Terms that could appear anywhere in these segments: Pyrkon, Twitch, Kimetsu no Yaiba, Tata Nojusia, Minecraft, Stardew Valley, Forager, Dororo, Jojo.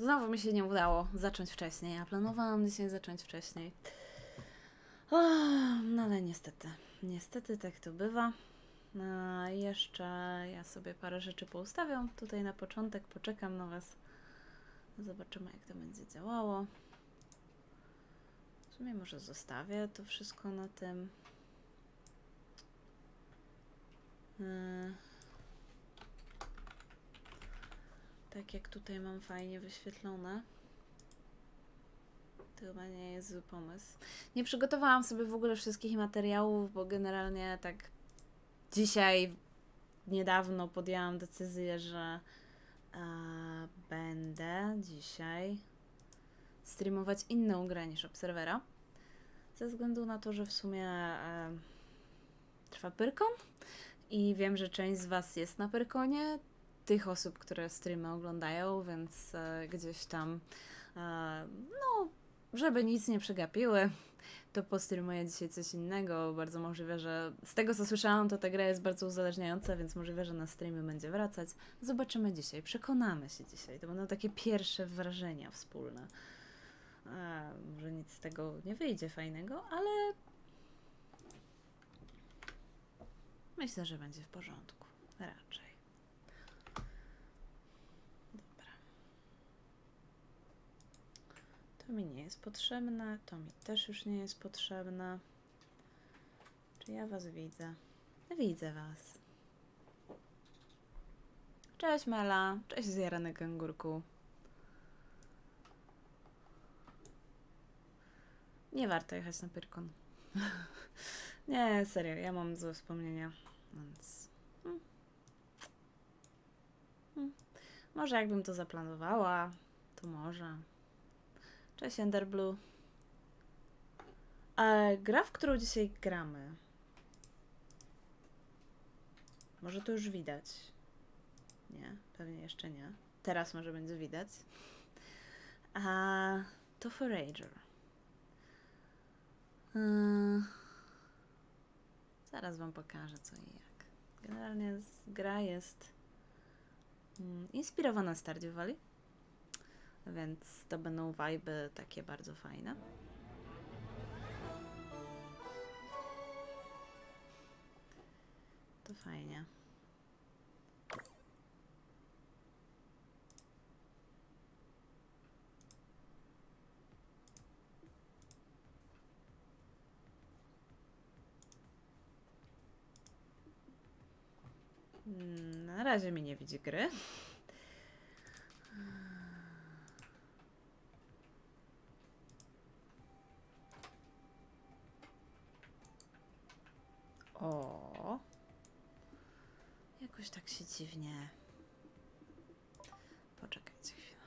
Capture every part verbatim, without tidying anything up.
Znowu mi się nie udało zacząć wcześniej. Ja planowałam dzisiaj zacząć wcześniej. O, no ale niestety. Niestety tak to bywa. No, jeszcze ja sobie parę rzeczy poustawiam. Tutaj na początek poczekam na Was. Zobaczymy, jak to będzie działało. W sumie może zostawię to wszystko na tym. Yy. Tak jak tutaj mam fajnie wyświetlone. To chyba nie jest zły pomysł. Nie przygotowałam sobie w ogóle wszystkich materiałów, bo generalnie tak dzisiaj, niedawno podjęłam decyzję, że e, będę dzisiaj streamować inną grę niż Obserwera. Ze względu na to, że w sumie e, trwa Pyrkon i wiem, że część z Was jest na Pyrkonie, tych osób, które streamy oglądają, więc e, gdzieś tam, e, no, żeby nic nie przegapiły, to postreamuję dzisiaj coś innego. Bardzo możliwe, że z tego, co słyszałam, to ta gra jest bardzo uzależniająca, więc możliwe, że na streamy będzie wracać. Zobaczymy dzisiaj, przekonamy się dzisiaj. To będą takie pierwsze wrażenia wspólne. E, może nic z tego nie wyjdzie fajnego, ale myślę, że będzie w porządku. Raczej. To mi nie jest potrzebne, to mi też już nie jest potrzebne. Czy ja Was widzę? Widzę Was. Cześć Mela, cześć zjarany kangurku. Nie warto jechać na Pyrkon. Nie, serio, ja mam złe wspomnienia, więc... Hmm. Hmm. Może jakbym to zaplanowała, to może... Cześć Enderblue. E, gra, w którą dzisiaj gramy. Może to już widać. Nie, pewnie jeszcze nie. Teraz może będzie widać. A to Forager. E, zaraz Wam pokażę co i jak. Generalnie gra jest mm, inspirowana Stardew Valley. Więc to będą vibe'y takie bardzo fajne. To fajnie. Na razie mi nie widzi gry. O, jakoś tak się dziwnie. Poczekajcie chwilę.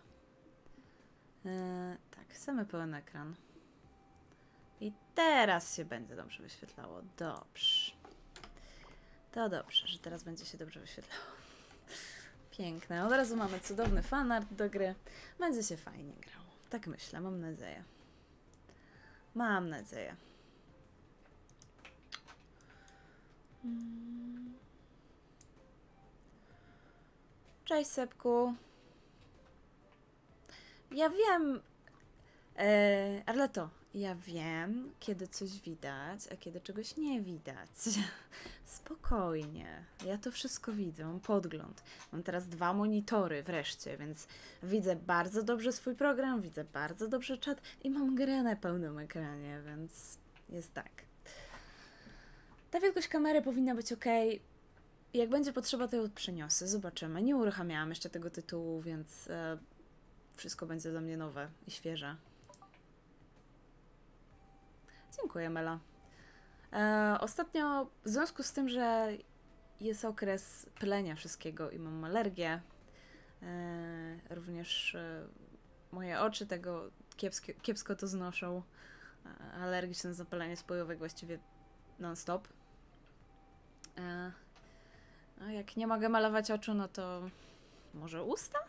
Yy, tak, chcemy pełen ekran. I teraz się będzie dobrze wyświetlało. Dobrze. To dobrze, że teraz będzie się dobrze wyświetlało. Piękne. Od razu mamy cudowny fanart do gry. Będzie się fajnie grało. Tak myślę, mam nadzieję. Mam nadzieję. Cześć Sepku. Ja wiem, e, ale to ja wiem, kiedy coś widać, a kiedy czegoś nie widać. Spokojnie, ja to wszystko widzę, mam podgląd. Mam teraz dwa monitory wreszcie, więc widzę bardzo dobrze swój program, widzę bardzo dobrze czat i mam grę na pełnym ekranie, więc jest tak. Ta wielkość kamery powinna być ok. Jak będzie potrzeba, to ją przeniosę. Zobaczymy. Nie uruchamiałam jeszcze tego tytułu, więc e, wszystko będzie dla mnie nowe i świeże. Dziękuję, Mela. E, ostatnio, w związku z tym, że jest okres plenia wszystkiego i mam alergię, e, również e, moje oczy tego kiepskie, kiepsko to znoszą. E, alergiczne zapalenie spojowe właściwie non-stop. E, no jak nie mogę malować oczu, no to może usta?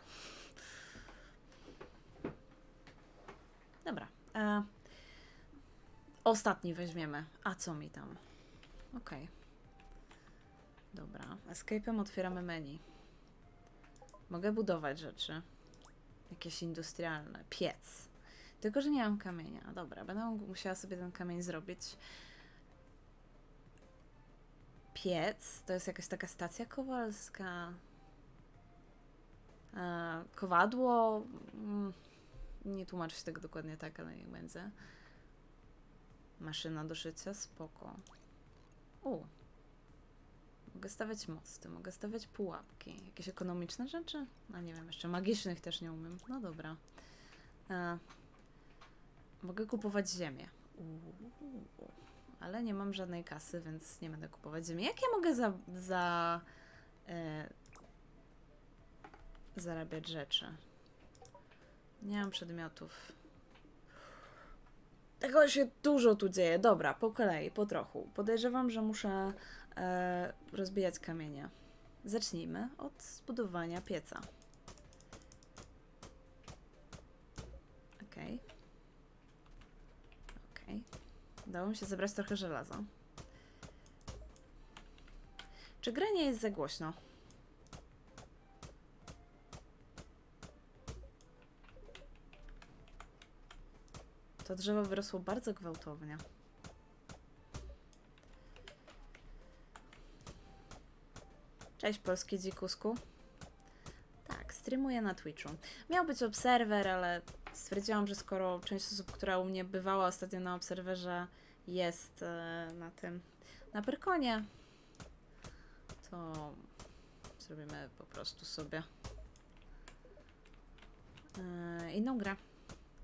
Dobra. E, ostatni weźmiemy. A co mi tam? Ok. Dobra. Escape'em otwieramy menu. Mogę budować rzeczy. Jakieś industrialne. Piec. Tylko, że nie mam kamienia. Dobra, będę musiała sobie ten kamień zrobić. Piec. To jest jakaś taka stacja kowalska. E, kowadło. Nie tłumaczę się tego dokładnie tak, ale niech będzie. Maszyna do szycia. Spoko. U. Mogę stawiać mosty, mogę stawiać pułapki. Jakieś ekonomiczne rzeczy? No nie wiem, jeszcze magicznych też nie umiem. No dobra. E, mogę kupować ziemię. Uuu, ale nie mam żadnej kasy, więc nie będę kupować ziemi. Jak ja mogę za, za e, zarabiać rzeczy? Nie mam przedmiotów. Tego się dużo tu dzieje. Dobra, po kolei, po trochu. Podejrzewam, że muszę e, rozbijać kamienie. Zacznijmy od zbudowania pieca. Okej. Okej. Udało mi się zebrać trochę żelaza. Czy gra nie jest za głośno? To drzewo wyrosło bardzo gwałtownie. Cześć, polski dzikusku. Tak, streamuję na Twitchu. Miał być Obserwer, ale stwierdziłam, że skoro część osób, która u mnie bywała ostatnio na Obserwerze, jest e, na tym, na Pyrkonie, to zrobimy po prostu sobie e, inną grę,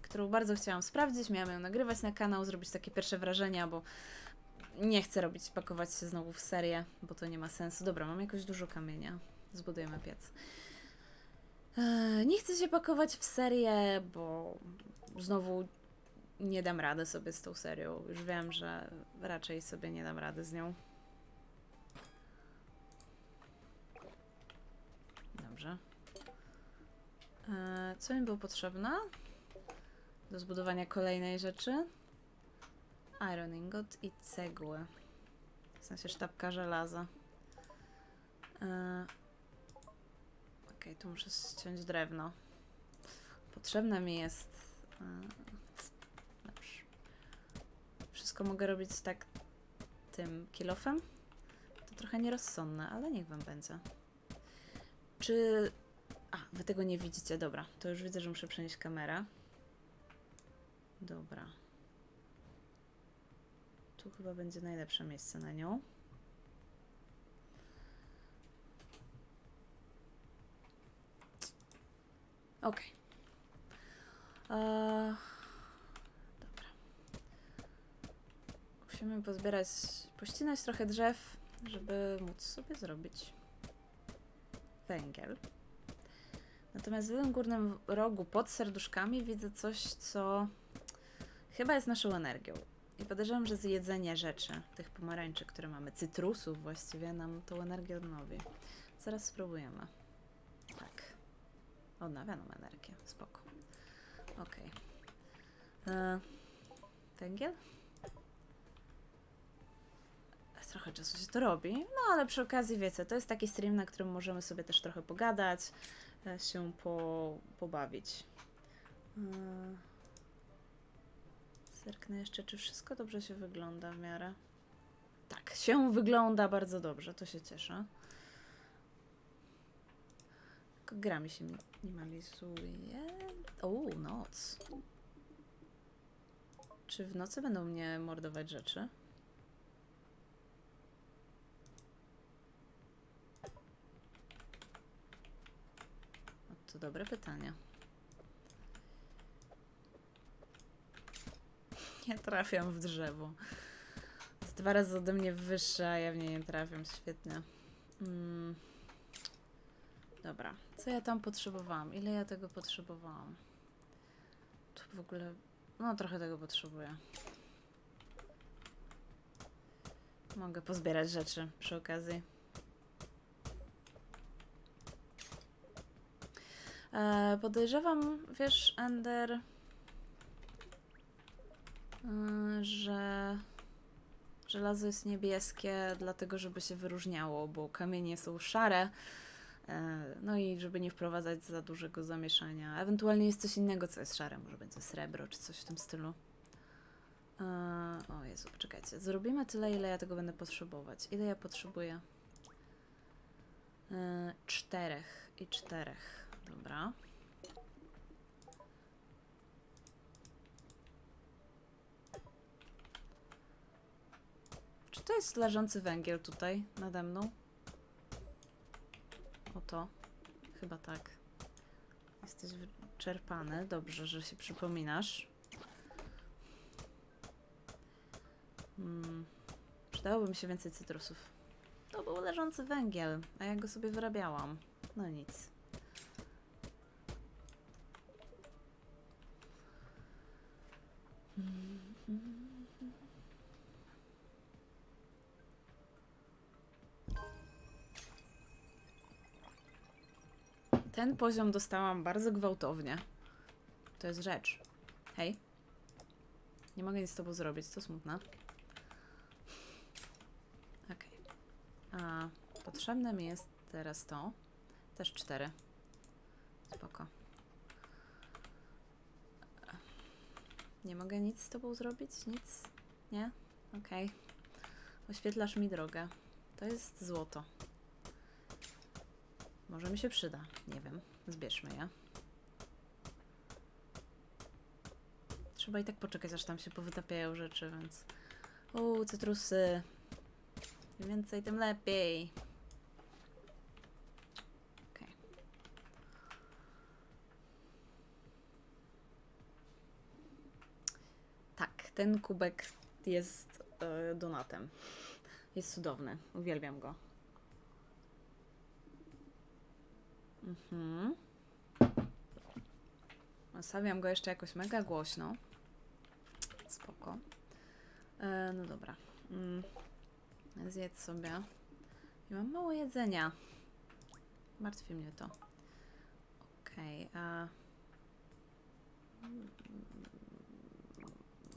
którą bardzo chciałam sprawdzić. Miałam ją nagrywać na kanał, zrobić takie pierwsze wrażenia, bo nie chcę robić, pakować się znowu w serię, bo to nie ma sensu. Dobra, mam jakoś dużo kamienia. Zbudujemy piec. Eee, nie chcę się pakować w serię, bo znowu nie dam rady sobie z tą serią. Już wiem, że raczej sobie nie dam rady z nią. Dobrze. Eee, co mi było potrzebne? Do zbudowania kolejnej rzeczy. Iron ingot i cegły. W sensie sztabka żelaza. Yy. Okej, okay, tu muszę ściąć drewno. Potrzebne mi jest... Yy. Dobrze. Wszystko mogę robić tak tym kilofem. To trochę nierozsądne, ale niech wam będzie. Czy... A, wy tego nie widzicie. Dobra, to już widzę, że muszę przenieść kamerę. Dobra. Tu chyba będzie najlepsze miejsce na nią. Okej. Okay. Eee, dobra. Musimy pozbierać, pościnać trochę drzew, żeby móc sobie zrobić węgiel. Natomiast w tym górnym rogu pod serduszkami widzę coś, co... chyba jest naszą energią. I podejrzewam, że zjedzenie rzeczy, tych pomarańczy, które mamy, cytrusów właściwie, nam tą energię odnowi. Zaraz spróbujemy. Tak. Odnawia nam energię. Spoko. Okej. Okay. Węgiel? Trochę czasu się to robi, no ale przy okazji, wiecie, to jest taki stream, na którym możemy sobie też trochę pogadać, się po, pobawić. Yy. Zerknę jeszcze, czy wszystko dobrze się wygląda w miarę. Tak, się wygląda bardzo dobrze, to się cieszę. Tylko gra mi się minimalizuje. O, noc. Czy w nocy będą mnie mordować rzeczy? O, to dobre pytanie. Nie trafiam w drzewo. Jest dwa razy ode mnie wyższe, a ja w niej nie trafiam. Świetnie. Mm. Dobra. Co ja tam potrzebowałam? Ile ja tego potrzebowałam? Tu w ogóle... No, trochę tego potrzebuję. Mogę pozbierać rzeczy przy okazji. Eee, podejrzewam, wiesz, Ender... że żelazo jest niebieskie dlatego, żeby się wyróżniało, bo kamienie są szare, No i żeby nie wprowadzać za dużego zamieszania. Ewentualnie jest coś innego, co jest szare. Może będzie srebro czy coś w tym stylu. O Jezu, poczekajcie. Zrobimy tyle, ile ja tego będę potrzebować. Ile ja potrzebuję? Czterech i czterech. Dobra. Czy to jest leżący węgiel tutaj nade mną? Oto. Chyba tak. Jesteś wyczerpany. Dobrze, że się przypominasz. Hmm. Przydałoby mi się więcej cytrusów. To był leżący węgiel, a ja go sobie wyrabiałam. No nic. Ten poziom dostałam bardzo gwałtownie. To jest rzecz. Hej. Nie mogę nic z tobą zrobić, to smutne. Okej. Okay. Potrzebne mi jest teraz to. Też cztery. Spoko. Nie mogę nic z tobą zrobić? Nic? Nie? Okej. Okay. Oświetlasz mi drogę. To jest złoto. Może mi się przyda. Nie wiem. Zbierzmy je. Trzeba i tak poczekać, aż tam się powytapiają rzeczy, więc... Uuu, cytrusy. Im więcej, tym lepiej. Okej. Okay. Tak, ten kubek jest yy, donatem. Jest cudowny. Uwielbiam go. Mhm. Nastawiam go jeszcze jakoś mega głośno. Spoko. E, no dobra. Mm. Zjedz sobie. Ja mam mało jedzenia. Martwi mnie to. Okej. Okay, a...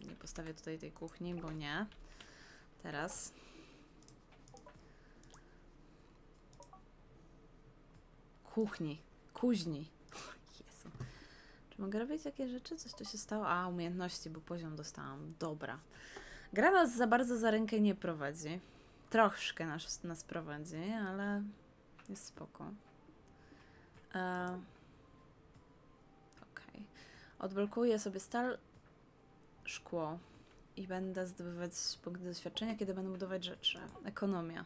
Nie postawię tutaj tej kuchni, bo nie. Teraz. Kuchni. Kuźni. Jezu. Czy mogę robić takie rzeczy? Coś tu się stało? A, umiejętności, bo poziom dostałam. Dobra. Gra nas za bardzo za rękę nie prowadzi. Troszkę nas, nas prowadzi, ale jest spoko. E... Okej. Okay. Odblokuję sobie stal, szkło i będę zdobywać punkty doświadczenia, kiedy będę budować rzeczy. Ekonomia.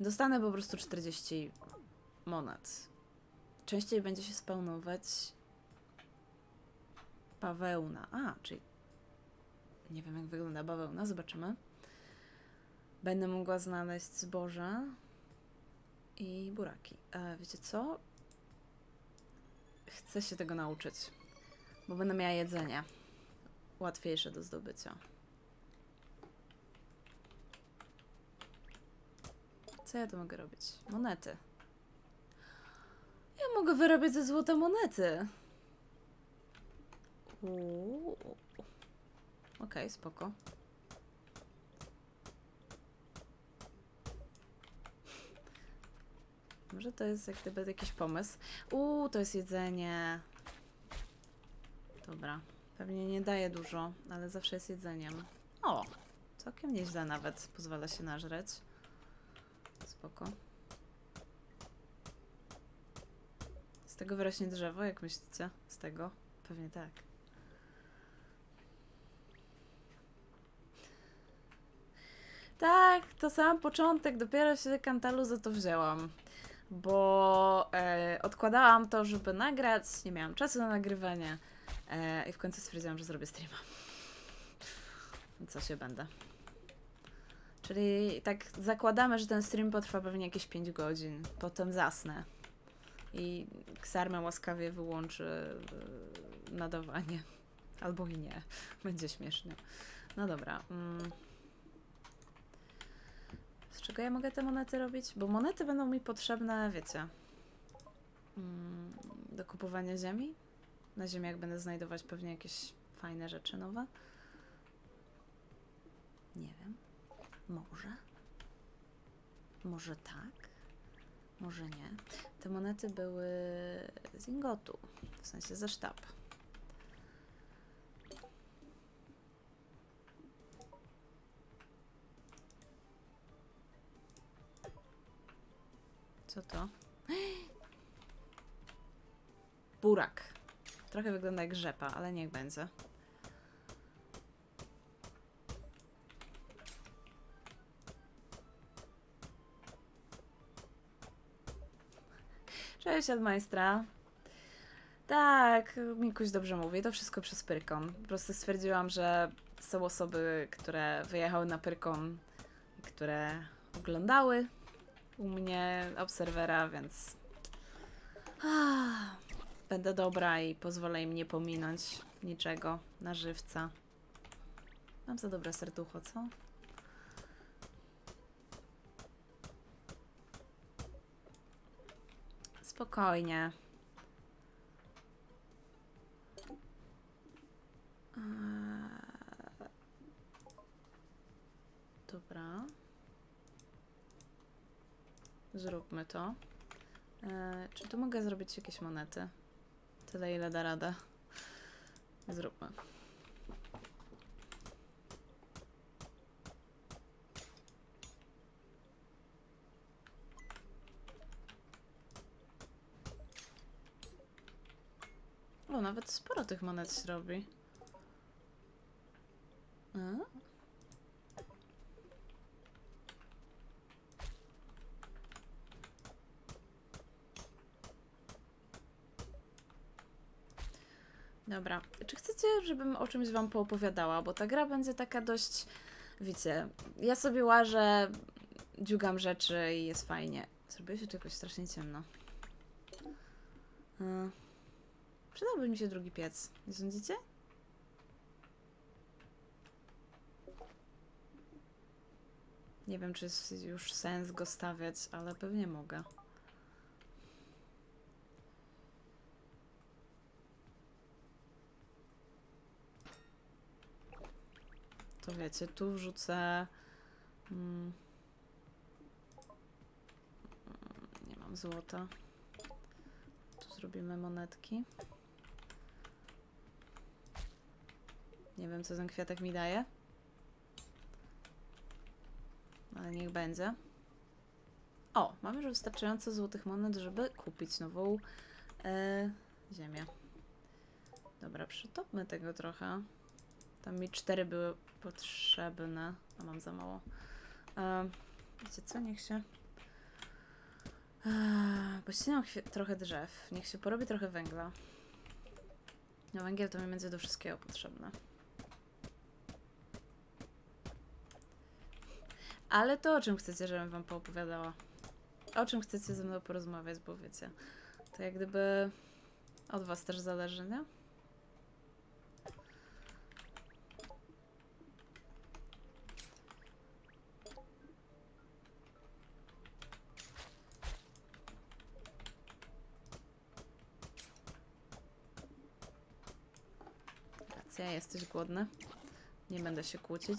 Dostanę po prostu czterdzieści... monat. Częściej będzie się spawnować bawełna. A, czyli nie wiem, jak wygląda bawełna. Zobaczymy. Będę mogła znaleźć zboże i buraki. A wiecie co? Chcę się tego nauczyć, bo będę miała jedzenie łatwiejsze do zdobycia. Co ja tu mogę robić? Monety. Ja mogę wyrabiać ze złota monety. Uuu. Okej, spoko. Może to jest jak gdyby jakiś pomysł. Uuu, to jest jedzenie. Dobra. Pewnie nie daje dużo, ale zawsze jest jedzeniem. O! Całkiem nieźle nawet. Pozwala się nażreć. Spoko. Z tego wyrośnie drzewo, jak myślicie? Z tego? Pewnie tak. Tak, to sam początek, dopiero się kantalu za to wzięłam, bo e, odkładałam to, żeby nagrać, nie miałam czasu na nagrywanie e, i w końcu stwierdziłam, że zrobię streama. Co się będę. Czyli tak zakładamy, że ten stream potrwa pewnie jakieś pięć godzin, potem zasnę. I Ksarma łaskawie wyłączy nadawanie. Albo i nie. Będzie śmiesznie. No dobra. Z czego ja mogę te monety robić? Bo monety będą mi potrzebne, wiecie, do kupowania ziemi. Na ziemiach będę znajdować pewnie jakieś fajne rzeczy nowe. Nie wiem. Może? Może tak? Może nie. Te monety były z ingotu, w sensie ze sztab. Co to? Burak. Trochę wygląda jak rzepa, ale niech będzie. Cześć Almeistra. Tak, Mikuś dobrze mówi. To wszystko przez Pyrkon. Po prostu stwierdziłam, że są osoby, które wyjechały na Pyrkon, które oglądały u mnie Obserwera, więc ah, będę dobra i pozwolę im nie pominąć niczego na żywca. Mam za dobre serducho, co? Spokojnie. Eee, dobra. Zróbmy to. Eee, czy tu mogę zrobić jakieś monety? Tyle, ile da radę. Zróbmy. O, nawet sporo tych monet się robi. A? Dobra. Czy chcecie, żebym o czymś wam poopowiadała? Bo ta gra będzie taka dość... Wiecie, ja sobie łażę, dziugam rzeczy i jest fajnie. Zrobiło się tu jakoś strasznie ciemno. A. Przydałby mi się drugi piec. Nie sądzicie? Nie wiem, czy jest już sens go stawiać, ale pewnie mogę. To wiecie, tu wrzucę... Mm, nie mam złota. Tu zrobimy monetki. Nie wiem, co ten kwiatek mi daje. Ale niech będzie. O, mam już wystarczająco złotych monet, żeby kupić nową e, ziemię. Dobra, przytopmy tego trochę. Tam mi cztery były potrzebne. A mam za mało. E, wiecie co? Niech się... E, pościnam trochę drzew. Niech się porobi trochę węgla. No węgiel to mi będzie do wszystkiego potrzebne. Ale to o czym chcecie, żebym wam poopowiadała? O czym chcecie ze mną porozmawiać, bo wiecie, to jak gdyby od was też zależy, nie? Racja, jesteś głodny. Nie będę się kłócić.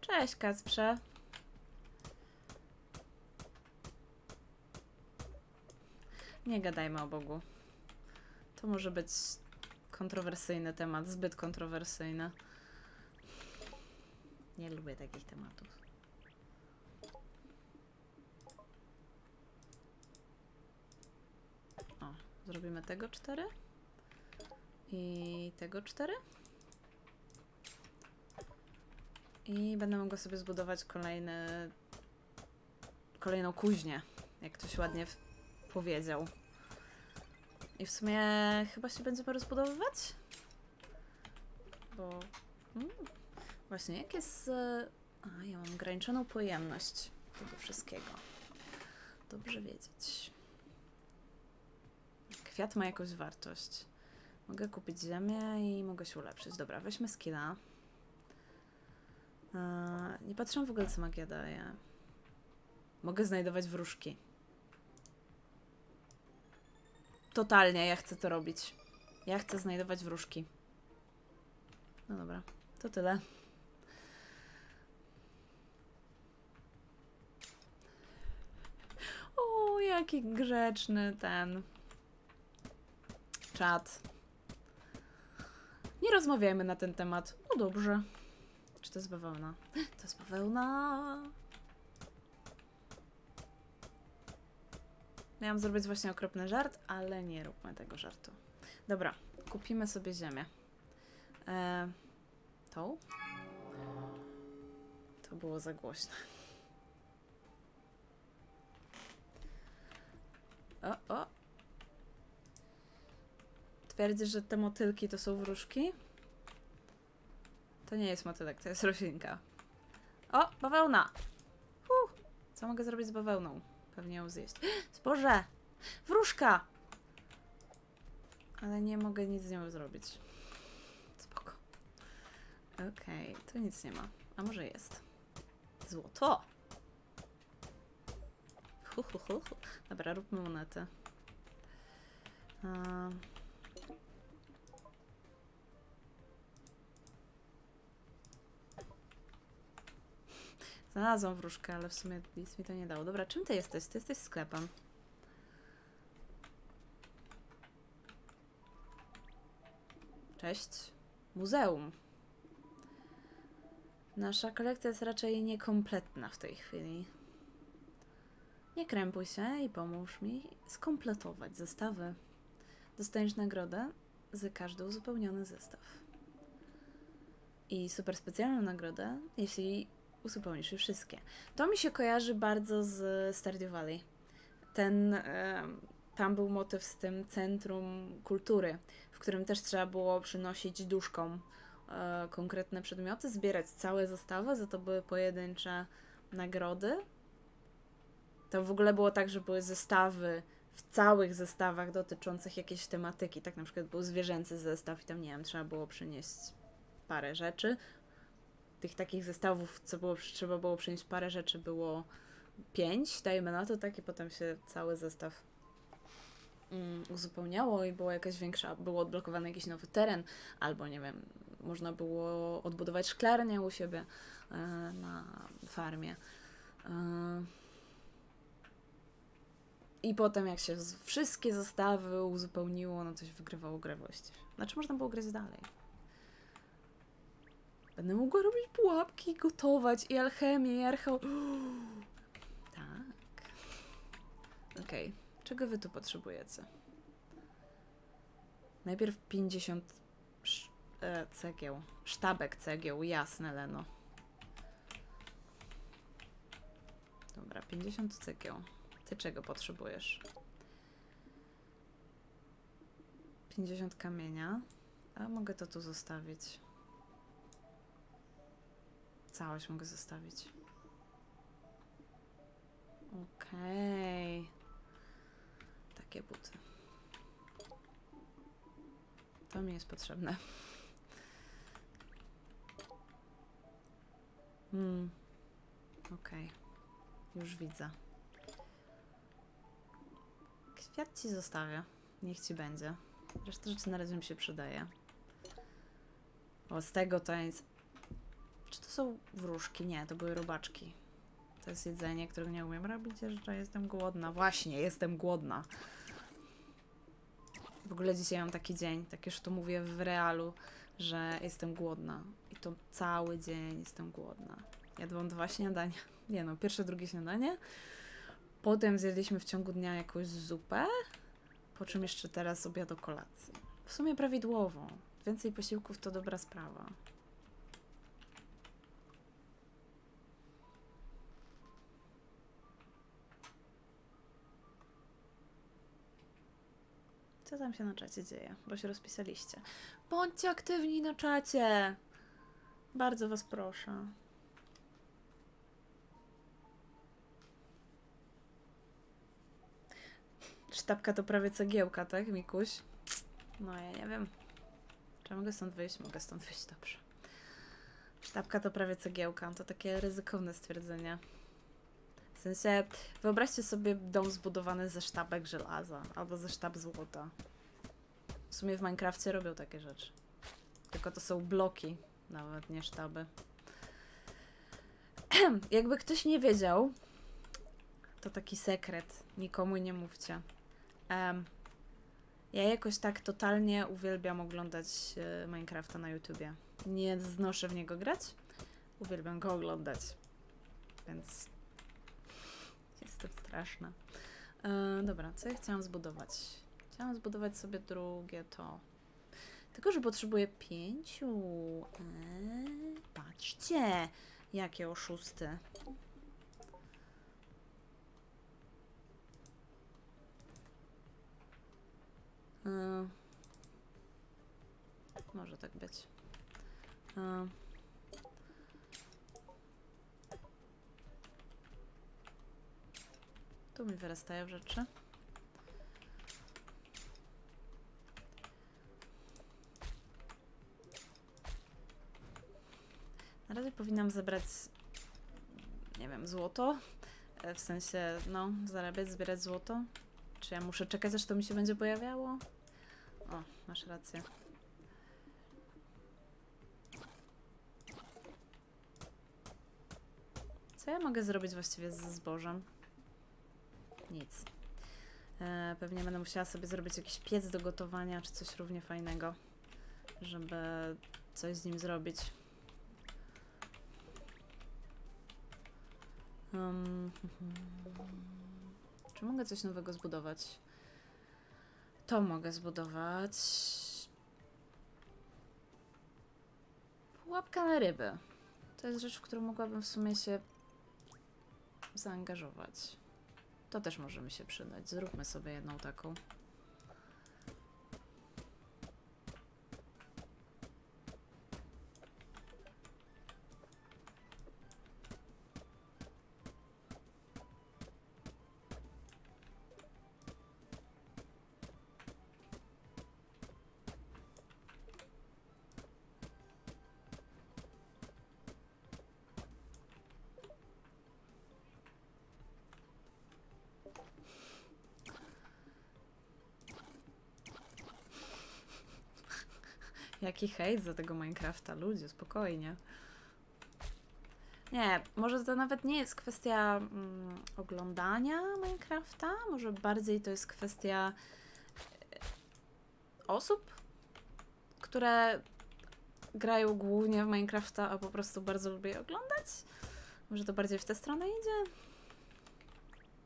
Cześć, Kacprze. Nie gadajmy o Bogu. To może być kontrowersyjny temat, zbyt kontrowersyjny. Nie lubię takich tematów. O, zrobimy tego cztery. I tego cztery. I będę mogła sobie zbudować kolejny, kolejną kuźnię, jak ktoś ładnie powiedział. I w sumie chyba się będziemy rozbudowywać? Bo... Mm, właśnie, jak jest... A, ja mam ograniczoną pojemność tego wszystkiego. Dobrze wiedzieć. Kwiat ma jakąś wartość. Mogę kupić ziemię i mogę się ulepszyć. Dobra, weźmy skilla. Nie patrzę w ogóle, co magia daje. Mogę znajdować wróżki. Totalnie, ja chcę to robić. Ja chcę znajdować wróżki. No dobra, To tyle. O, jaki grzeczny ten czat. Nie rozmawiajmy na ten temat. No dobrze. Czy to jest bawełna? To jest bawełna. Miałam zrobić właśnie okropny żart, ale nie róbmy tego żartu. Dobra, kupimy sobie ziemię. Eee, tą? To było za głośno. O, o. Twierdzisz, że te motylki to są wróżki? To nie jest motylek, to jest roślinka. O, bawełna! Huh. Co mogę zrobić z bawełną? Pewnie ją zjeść. Zboże! Wróżka! Ale nie mogę nic z nią zrobić. Spoko. Okej, okay, tu nic nie ma. A może jest? Złoto! Hu, hu, hu, hu. Dobra, róbmy monety. Um. Znalazłam wróżkę, ale w sumie nic mi to nie dało. Dobra, czym ty jesteś? Ty jesteś sklepem. Cześć. Muzeum. Nasza kolekcja jest raczej niekompletna w tej chwili. Nie krępuj się i pomóż mi skompletować zestawy. Dostaniesz nagrodę za każdy uzupełniony zestaw. I super specjalną nagrodę, jeśli uzupełnisz je wszystkie. To mi się kojarzy bardzo z Stardew Valley. Ten, e, tam był motyw z tym centrum kultury, w którym też trzeba było przynosić duszkom e, konkretne przedmioty, zbierać całe zestawy, za to były pojedyncze nagrody. To w ogóle było tak, że były zestawy w całych zestawach dotyczących jakiejś tematyki. Tak na przykład był zwierzęcy zestaw i tam, nie wiem, trzeba było przynieść parę rzeczy. Tych takich zestawów, co było, trzeba było przynieść parę rzeczy, było pięć, dajmy na to, tak, i potem się cały zestaw mm, uzupełniało i była jakaś większa, było odblokowany jakiś nowy teren, albo nie wiem, można było odbudować szklarnię u siebie y, na farmie. Y, I potem jak się wszystkie zestawy uzupełniło, no coś wygrywało grę właściwie. Znaczy można było grać dalej. Będę mogła robić pułapki, gotować i alchemię, i archeo... Tak. Okej. Okay. Czego wy tu potrzebujecie? Najpierw pięćdziesiąt sz e, cegieł. Sztabek cegieł, jasne, Leno. Dobra, pięćdziesiąt cegieł. Ty czego potrzebujesz? pięćdziesiąt kamienia. A mogę to tu zostawić. Całość mogę zostawić. Okej. Okay. Takie buty. To mi jest potrzebne. Hmm. Okej. Okay. Już widzę. Kwiat ci zostawię. Niech ci będzie. Reszta rzeczy na razie mi się przydaje. O, z tego to jest... Czy to są wróżki? Nie, to były robaczki. To jest jedzenie, którego nie umiem robić, jeszcze jestem głodna. Właśnie, jestem głodna. W ogóle dzisiaj mam taki dzień, tak już to mówię w realu, że jestem głodna. I to cały dzień jestem głodna. Jadłam dwa śniadania. Nie no, pierwsze, drugie śniadanie. Potem zjedliśmy w ciągu dnia jakąś zupę. Po czym jeszcze teraz obiad o kolacji. W sumie prawidłowo. Więcej posiłków to dobra sprawa. Co tam się na czacie dzieje? Bo się rozpisaliście. Bądźcie aktywni na czacie! Bardzo was proszę. Sztabka to prawie cegiełka, tak, Mikuś? No ja nie wiem. Czy mogę stąd wyjść? Mogę stąd wyjść, dobrze. Sztabka to prawie cegiełka. To takie ryzykowne stwierdzenie. W sensie, wyobraźcie sobie dom zbudowany ze sztabek żelaza, albo ze sztab złota. W sumie w Minecrafcie robią takie rzeczy. Tylko to są bloki, Nawet nie sztaby. Jakby ktoś nie wiedział, to taki sekret, nikomu nie mówcie. Um, ja jakoś tak totalnie uwielbiam oglądać e, Minecrafta na YouTubie. Nie znoszę w niego grać, uwielbiam go oglądać. Więc jestem straszna. E, dobra, co ja chciałam zbudować? Chciałam zbudować sobie drugie to. Tylko, że potrzebuję pięciu. Eee, patrzcie, jakie oszusty. Eee, może tak być. Eee, tu mi wyrastają rzeczy. Na razie powinnam zebrać, nie wiem, złoto, w sensie, no, zarabiać, zbierać złoto. Czy ja muszę czekać, aż to mi się będzie pojawiało? O, masz rację. Co ja mogę zrobić właściwie ze zbożem? Nic. E, pewnie będę musiała sobie zrobić jakiś piec do gotowania, czy coś równie fajnego, żeby coś z nim zrobić. Um, czy mogę coś nowego zbudować? To mogę zbudować. Pułapka na ryby. To jest rzecz, w którą mogłabym w sumie się zaangażować. To też może mi się przydać. Zróbmy sobie jedną taką. Jaki hejt za tego Minecrafta, ludzie, spokojnie. Nie, może to nawet nie jest kwestia mm, oglądania Minecrafta, może bardziej to jest kwestia osób, które grają głównie w Minecrafta, a po prostu bardzo lubię je oglądać. Może to bardziej w tę stronę idzie?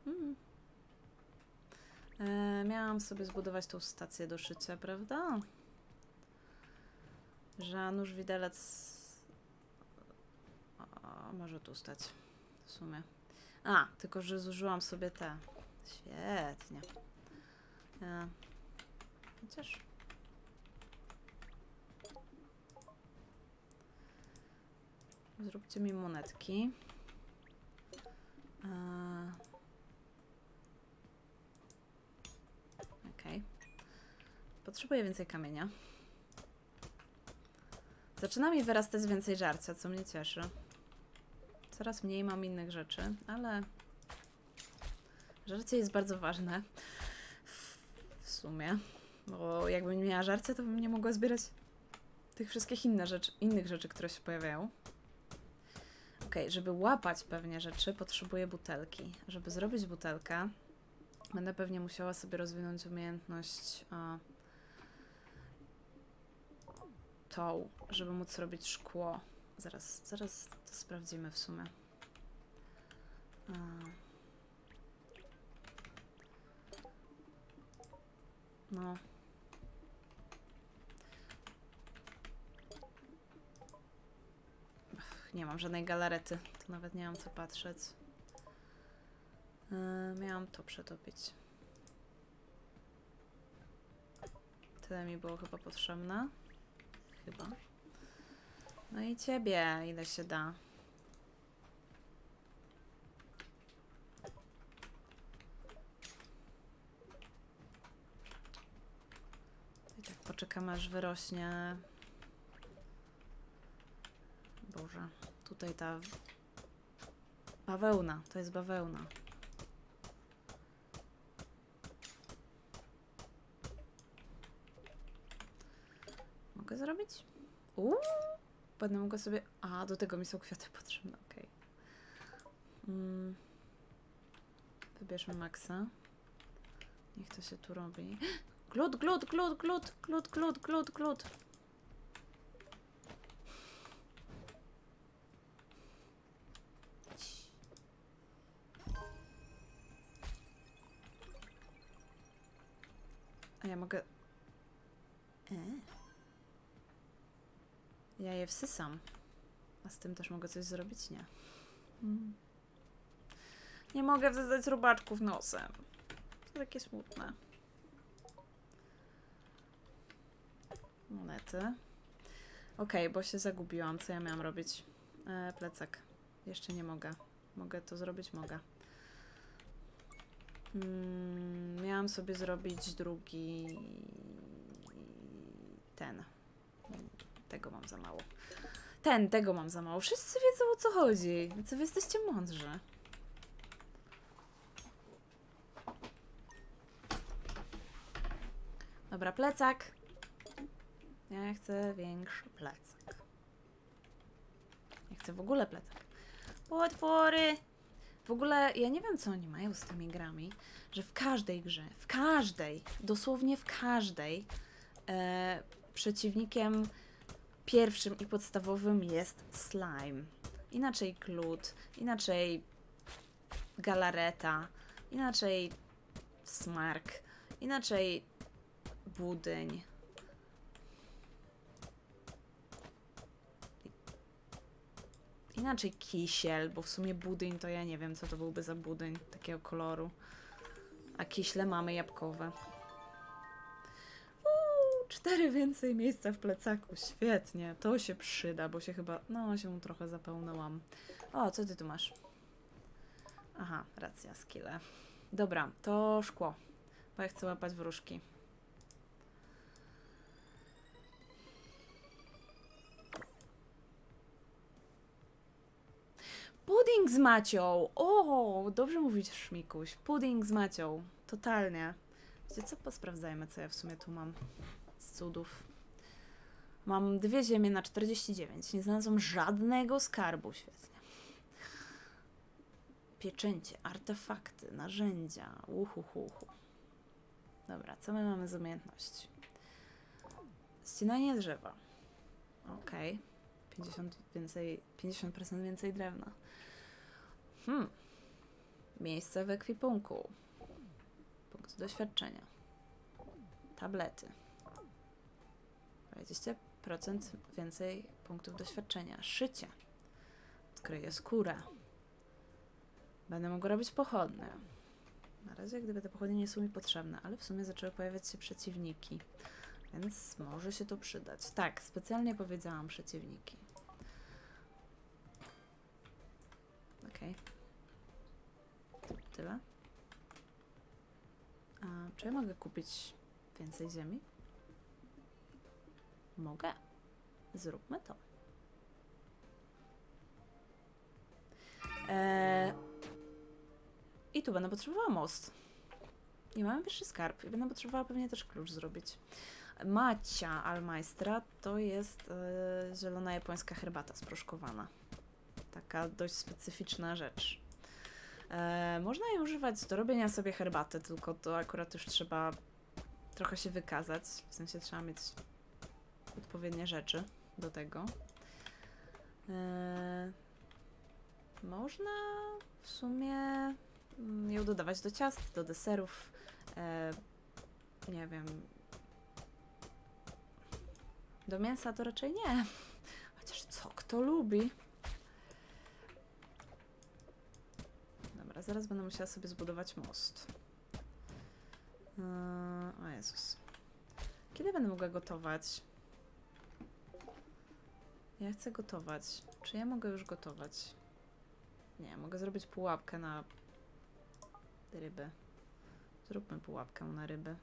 Hmm. E, miałam sobie zbudować tą stację do szycia, prawda? Że nóż, widelec... O, może tu stać. W sumie. A, tylko że zużyłam sobie te. Świetnie. E, chociaż... Zróbcie mi monetki. E, Okej. Okay. Potrzebuję więcej kamienia. Zaczyna mi wyrastać więcej żarcia, co mnie cieszy. Coraz mniej mam innych rzeczy, ale żarcie jest bardzo ważne. W sumie. Bo jakbym nie miała żarcia, to bym nie mogła zbierać tych wszystkich innych rzeczy, innych rzeczy, które się pojawiają. Ok, żeby łapać pewne rzeczy, potrzebuję butelki. Żeby zrobić butelkę, będę pewnie musiała sobie rozwinąć umiejętność... O, tą, żeby móc robić szkło. Zaraz, zaraz to sprawdzimy w sumie. No. Ach, nie mam żadnej galarety, to nawet nie mam co patrzeć. Yy, miałam to przetopić. Tyle mi było chyba potrzebne. Chyba. No i ciebie, ile się da. I tak poczekam, aż wyrośnie. Boże, tutaj ta bawełna, to jest bawełna. Zrobić? Uuu, Będę mogła sobie... A, do tego mi są kwiaty potrzebne, okej. Okay. Mm. Wybierzmy Maxa. Niech to się tu robi. Glut, glut, glut, glut, glut, glut, glut, glut. A ja mogę... E? Ja je wsysam. A z tym też mogę coś zrobić? Nie. Hmm. Nie mogę wsadzać robaczków nosem. To takie smutne. Monety. Okej, okay, bo się zagubiłam. Co ja miałam robić? E, plecak. Jeszcze nie mogę. Mogę to zrobić? Mogę. Mm, miałam sobie zrobić drugi... Ten. Tego mam za mało. Ten, tego mam za mało. Wszyscy wiedzą, o co chodzi. Więc wy jesteście mądrzy. Dobra, plecak. Ja chcę większy plecak. Ja chcę w ogóle plecak. Potwory! W ogóle ja nie wiem, co oni mają z tymi grami, że w każdej grze, w każdej, dosłownie w każdej, e, przeciwnikiem pierwszym i podstawowym jest slime. Inaczej glut, inaczej galareta, inaczej smark, inaczej budyń. Inaczej kisiel, bo w sumie budyń to ja nie wiem, co to byłby za budyń takiego koloru. A kiśle mamy jabłkowe. Uuu, cztery więcej miejsca w plecaku, świetnie. To się przyda, bo się chyba... No, się trochę zapełniłam. O, co ty tu masz? Aha, racja, skille. Dobra, to szkło, bo ja chcę łapać wróżki. Pudding z macią! O, dobrze mówić, Szmikuś. Pudding z macią. Totalnie. Wiecie co? Posprawdzajmy, co ja w sumie tu mam z cudów. Mam dwie ziemie na czterdzieści dziewięć. Nie znalazłam żadnego skarbu. Świetnie. Pieczęcie, artefakty, narzędzia. Uhuhuhu. Dobra, co my mamy z umiejętności? Ścinanie drzewa. Okej. Okay. pięćdziesiąt procent więcej, pięćdziesiąt procent więcej drewna. Hmm. Miejsce w ekwipunku. Punkt doświadczenia. Tablety. dwadzieścia procent więcej punktów doświadczenia. Szycie. Odkryję skórę. Będę mogła robić pochodnie. Na razie gdyby te pochodnie nie są mi potrzebne, ale w sumie zaczęły pojawiać się przeciwniki. Więc może się to przydać. Tak, specjalnie powiedziałam przeciwniki. Okej. Okay. Tyle. A, czy ja mogę kupić więcej ziemi? Mogę. Zróbmy to. Eee, I tu będę potrzebowała most. I mamy wyższy skarb. I będę potrzebowała pewnie też klucz zrobić. Matcha Almeistera to jest yy, zielona japońska herbata sproszkowana. Taka dość specyficzna rzecz. E, można jej używać do robienia sobie herbaty, tylko to akurat już trzeba trochę się wykazać. W sensie trzeba mieć odpowiednie rzeczy do tego. E, można w sumie ją dodawać do ciast, do deserów. E, nie wiem... Do mięsa to raczej nie. Chociaż co kto lubi. Dobra, zaraz będę musiała sobie zbudować most. Yy, o Jezus. Kiedy będę mogła gotować? Ja chcę gotować. Czy ja mogę już gotować? Nie, mogę zrobić pułapkę na ryby. Zróbmy pułapkę na ryby.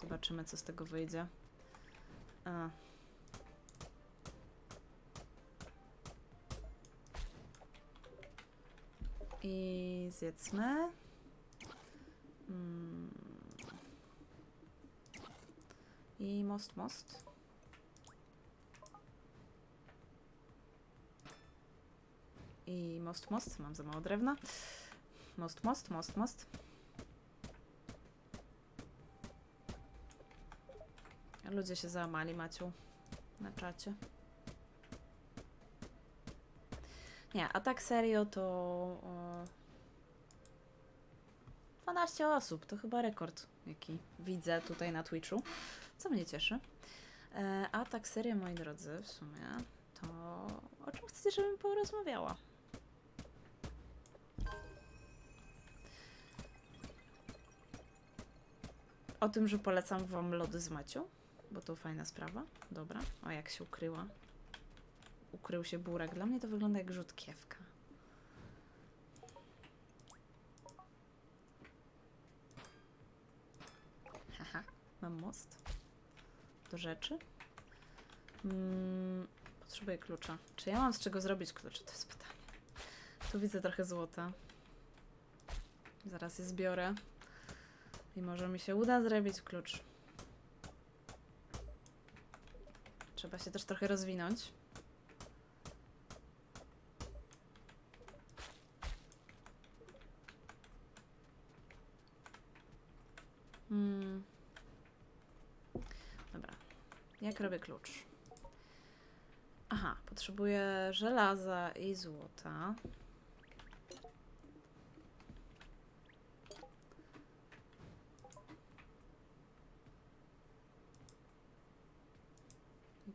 Zobaczymy, co z tego wyjdzie. A. I zjedzmy. Mm. I most, most. I most, most. Mam za mało drewna. Most, most, most, most. Ludzie się załamali, Maciu, na czacie. Nie, a tak serio to... O, dwanaście osób, to chyba rekord, jaki widzę tutaj na Twitchu, co mnie cieszy. E, a tak serio, moi drodzy, w sumie, to o czym chcecie, żebym porozmawiała? O tym, że polecam wam lody z Macią, bo to fajna sprawa. Dobra. O, jak się ukryła. Ukrył się burak. Dla mnie to wygląda jak rzutkiewka. Haha. Mam most. Do rzeczy. Mm, potrzebuję klucza. Czy ja mam z czego zrobić klucz? To jest pytanie. Tu widzę trochę złota. Zaraz je zbiorę. I może mi się uda zrobić klucz. Trzeba się też trochę rozwinąć. Hmm. Dobra. Jak robię klucz? Aha, potrzebuję żelaza i złota.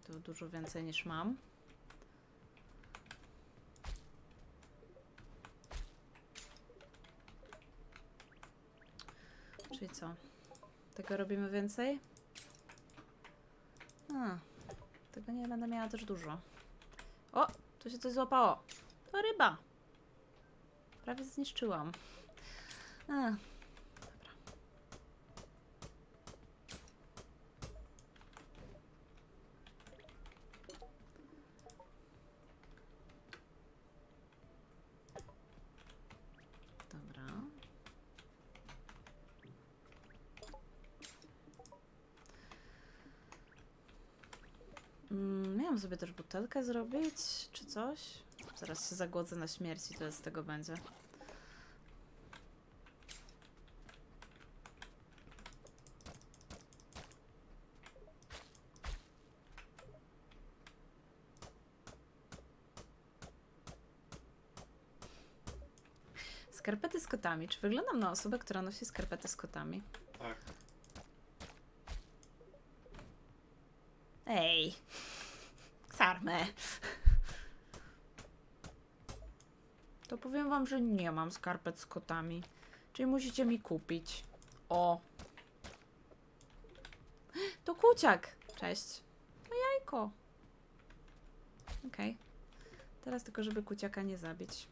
Tu dużo więcej niż mam. Czyli co? Tego robimy więcej? A, tego nie będę miała też dużo. O! Tu się coś złapało. To ryba. Prawie zniszczyłam. A. Sobie też butelkę zrobić, czy coś? Zaraz się zagłodzę na śmierć i tyle z tego będzie. Skarpety z kotami. Czy wyglądam na osobę, która nosi skarpety z kotami? Tak. Ej! Sarmę. To powiem wam, że nie mam skarpet z kotami. Czyli musicie mi kupić. O! To kuciak! Cześć. To jajko. Okej. Okay. Teraz tylko, żeby kuciaka nie zabić.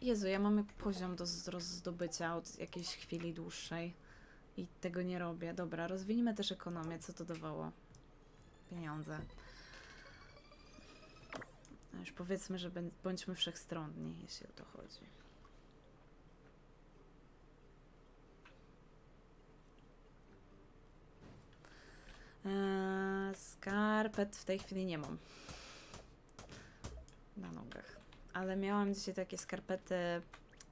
Jezu, ja mam poziom do zdobycia od jakiejś chwili dłuższej. I tego nie robię. Dobra, rozwinijmy też ekonomię. Co to dawało? Pieniądze. No już powiedzmy, że bądźmy wszechstronni, jeśli o to chodzi. Eee, skarpet w tej chwili nie mam. Na nogach. Ale miałam dzisiaj takie skarpety eee,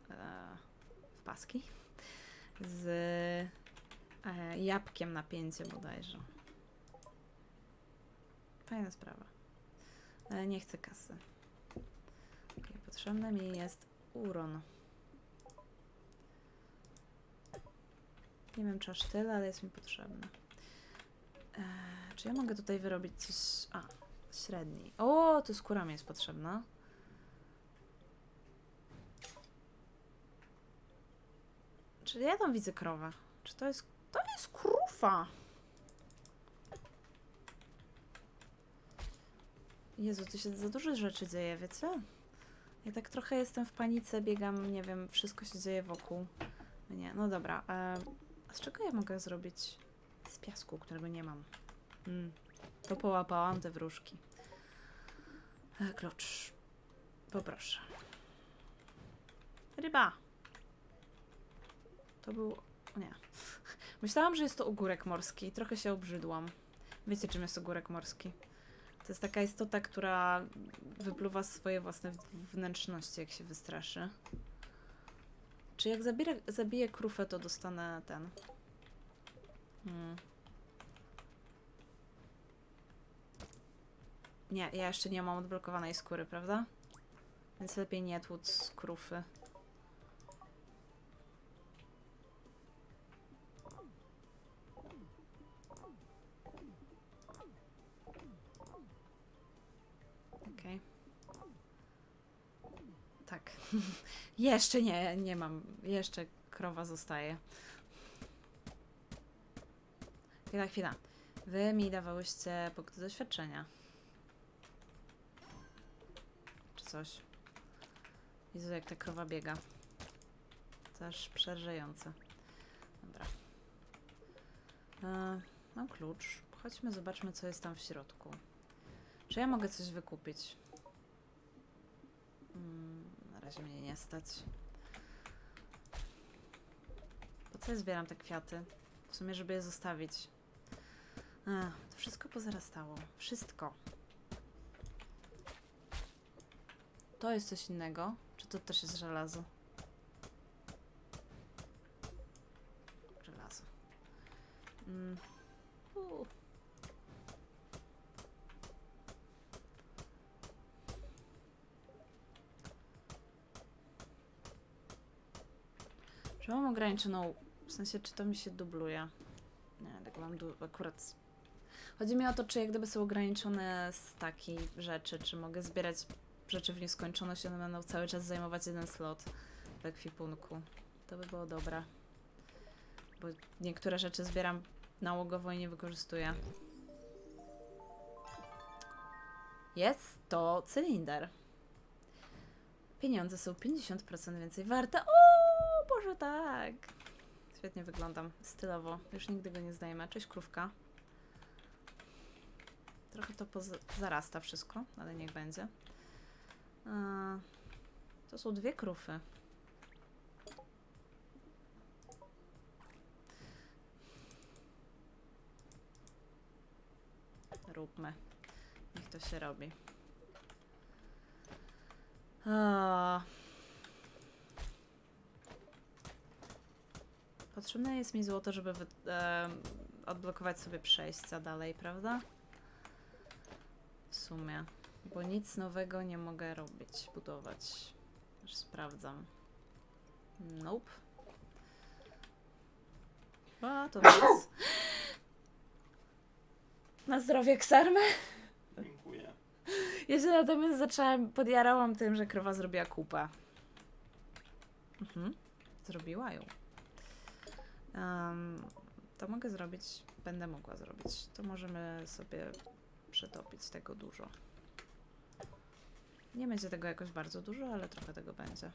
w paski. Z... jabłkiem na pięcie bodajże. Fajna sprawa. Ale nie chcę kasy. Okay, potrzebny mi jest uron. Nie wiem, czy aż tyle, ale jest mi potrzebny. Eee, czy ja mogę tutaj wyrobić coś... A, średni. O, tu skóra mi jest potrzebna. Czy ja tam widzę krowę? Czy to jest... To jest krufa! Jezu, tu się za dużo rzeczy dzieje, wiecie? Ja tak trochę jestem w panice, biegam, nie wiem, wszystko się dzieje wokół mnie. No dobra, e, a z czego ja mogę zrobić? Z piasku, którego nie mam. Mm, to połapałam te wróżki. E, klucz. Poproszę. Ryba! To był... nie. Myślałam, że jest to ogórek morski. Trochę się obrzydłam. Wiecie, czym jest ogórek morski? To jest taka istota, która wypluwa swoje własne wnętrzności, jak się wystraszy. Czy jak zabiję, zabiję krówę, to dostanę ten... Hmm. Nie, ja jeszcze nie mam odblokowanej skóry, prawda? Więc lepiej nie tłuc krówy. Okej. Okay. Tak. Jeszcze nie, nie mam. Jeszcze krowa zostaje. Chwila, chwila. Wy mi dawałyście punkty doświadczenia. Czy coś. Jezu, jak ta krowa biega. Też przerażające. Dobra. E, mam klucz. Chodźmy, zobaczmy, co jest tam w środku. Czy ja mogę coś wykupić? Mm, na razie mnie nie stać. Po co ja zbieram te kwiaty? W sumie, żeby je zostawić. Ech, to wszystko pozarastało. Wszystko. To jest coś innego? Czy to też jest żelazo? Żelazo. Mm. Uh. Czy mam ograniczoną... W sensie, czy to mi się dubluje? Nie, tak mam du akurat... Chodzi mi o to, czy jak gdyby są ograniczone staki rzeczy, czy mogę zbierać rzeczy w nieskończoność, one będą cały czas zajmować jeden slot w ekwipunku. To by było dobre. Bo niektóre rzeczy zbieram nałogowo i nie wykorzystuję. Jest to cylinder. Pieniądze są pięćdziesiąt procent więcej warte. O Boże, tak! Świetnie wyglądam, stylowo. Już nigdy go nie zdajemy. Cześć, krówka. Trochę to zarasta wszystko, ale niech będzie. Eee, to są dwie krówy. Róbmy. Niech to się robi. Eee. Potrzebne jest mi złoto, żeby wy, e, odblokować sobie przejścia dalej, prawda? W sumie. Bo nic nowego nie mogę robić, budować. Już sprawdzam. Nope. A, to nic. Na zdrowie, Ksarmę. Dziękuję. Ja się natomiast zaczęłam, podjarałam tym, że krowa zrobiła kupę. Mhm. Zrobiła ją. Um, to mogę zrobić, będę mogła zrobić. To możemy sobie przetopić tego dużo. Nie będzie tego jakoś bardzo dużo, ale trochę tego będzie.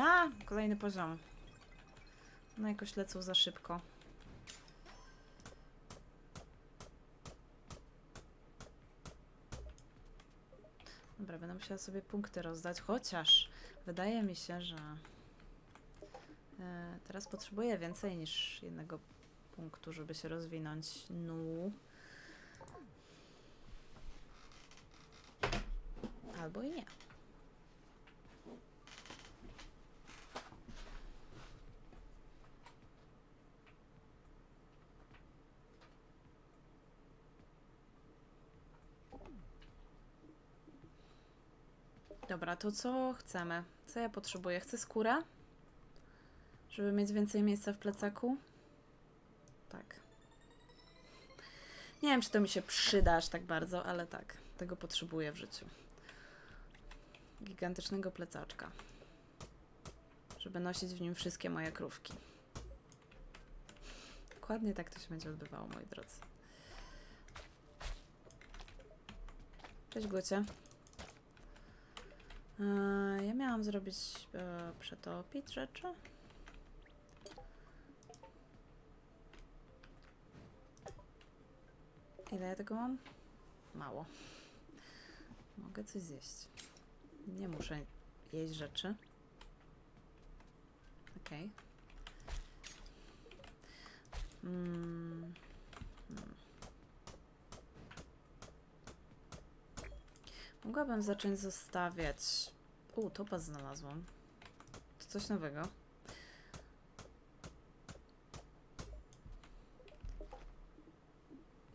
A, kolejny poziom. No jakoś lecą za szybko. Dobra, będę musiała sobie punkty rozdać, chociaż wydaje mi się, że e, teraz potrzebuję więcej niż jednego punktu, żeby się rozwinąć. No. Albo i nie. Dobra, to co chcemy? Co ja potrzebuję? Chcę skórę? Żeby mieć więcej miejsca w plecaku? Tak. Nie wiem, czy to mi się przyda aż tak bardzo, ale tak. Tego potrzebuję w życiu. Gigantycznego plecaczka. Żeby nosić w nim wszystkie moje krówki. Dokładnie tak to się będzie odbywało, moi drodzy. Cześć, Gucie. Ja miałam zrobić, e, przetopić rzeczy. Ile ja tego mam? Mało. Mogę coś zjeść. Nie muszę jeść rzeczy. Okej. Okay. Mm. Mogłabym zacząć zostawiać... U, topa znalazłam. To coś nowego.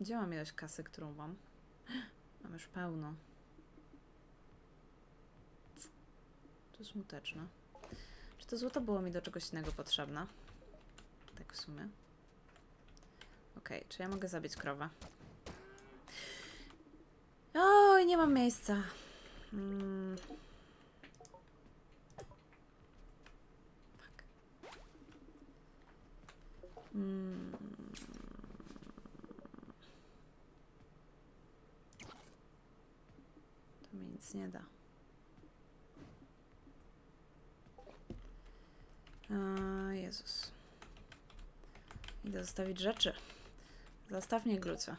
Gdzie mam ilość kasy, którą mam? Mam już pełno. To smuteczne. Czy to złoto było mi do czegoś innego potrzebne? Tak w sumie. Okej, okay, czy ja mogę zabić krowę? Oj, nie mam miejsca. Mm. Fuck. Mm. To mi nic nie da. A, Jezus. Idę zostawić rzeczy. Zostaw mnie, Glucia.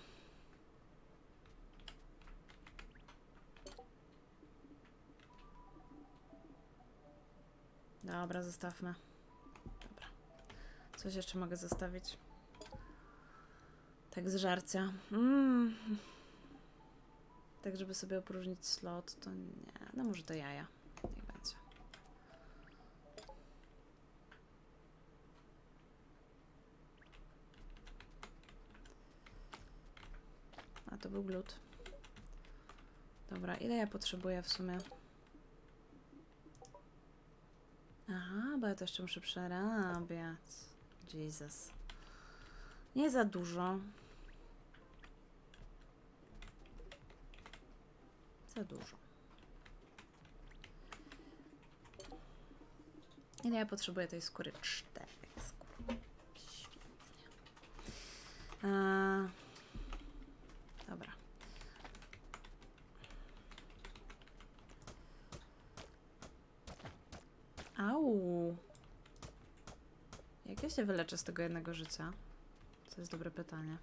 Dobra, zostawmy. Dobra. Coś jeszcze mogę zostawić? Tak z żarcia. Mm. Tak, żeby sobie opróżnić slot, to nie. No może to jaja. Niech będzie. A to był glut. Dobra, ile ja potrzebuję w sumie? Aha, bo ja to jeszcze muszę przerabiać. Jesus. Nie za dużo. Za dużo. Ile ja potrzebuję tej skóry? Czterech skór. Eee, dobra. Au! Jak ja się wyleczę z tego jednego życia? To jest dobre pytanie.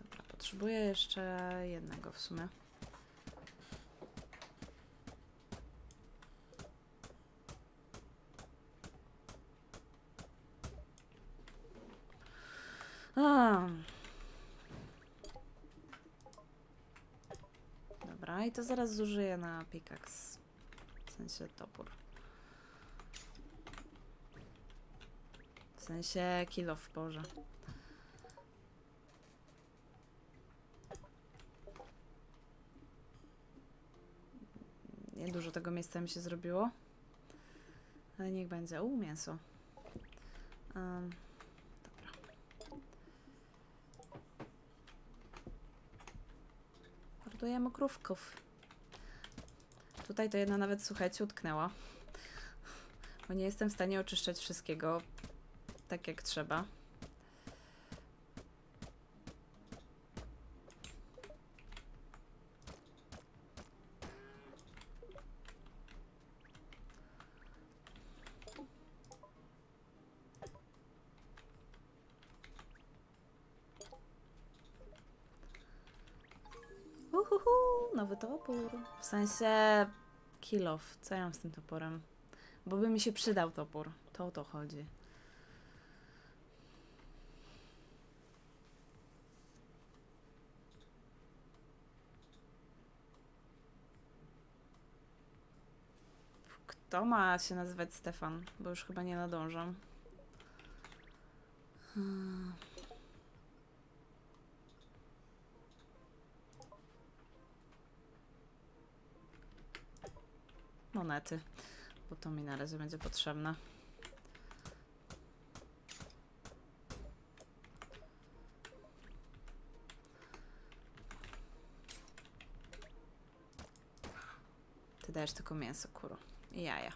Dobra, potrzebuję jeszcze jednego w sumie. I to zaraz zużyję na pikaks, w sensie topór. W sensie kilo w porze. Nie dużo tego miejsca mi się zrobiło, ale niech będzie. U, mięso. Um. Hodujemy krówków. Tutaj to jedna nawet, słuchajcie, utknęła. Bo nie jestem w stanie oczyszczać wszystkiego tak jak trzeba. Nowy topór. W sensie kill off. Co ja mam z tym toporem? Bo by mi się przydał topór. To o to chodzi. Kto ma się nazywać Stefan? Bo już chyba nie nadążam. Hmm. Monety, bo to mi na razie będzie potrzebne. Ty dajesz tylko mięso, kuru. I jaja.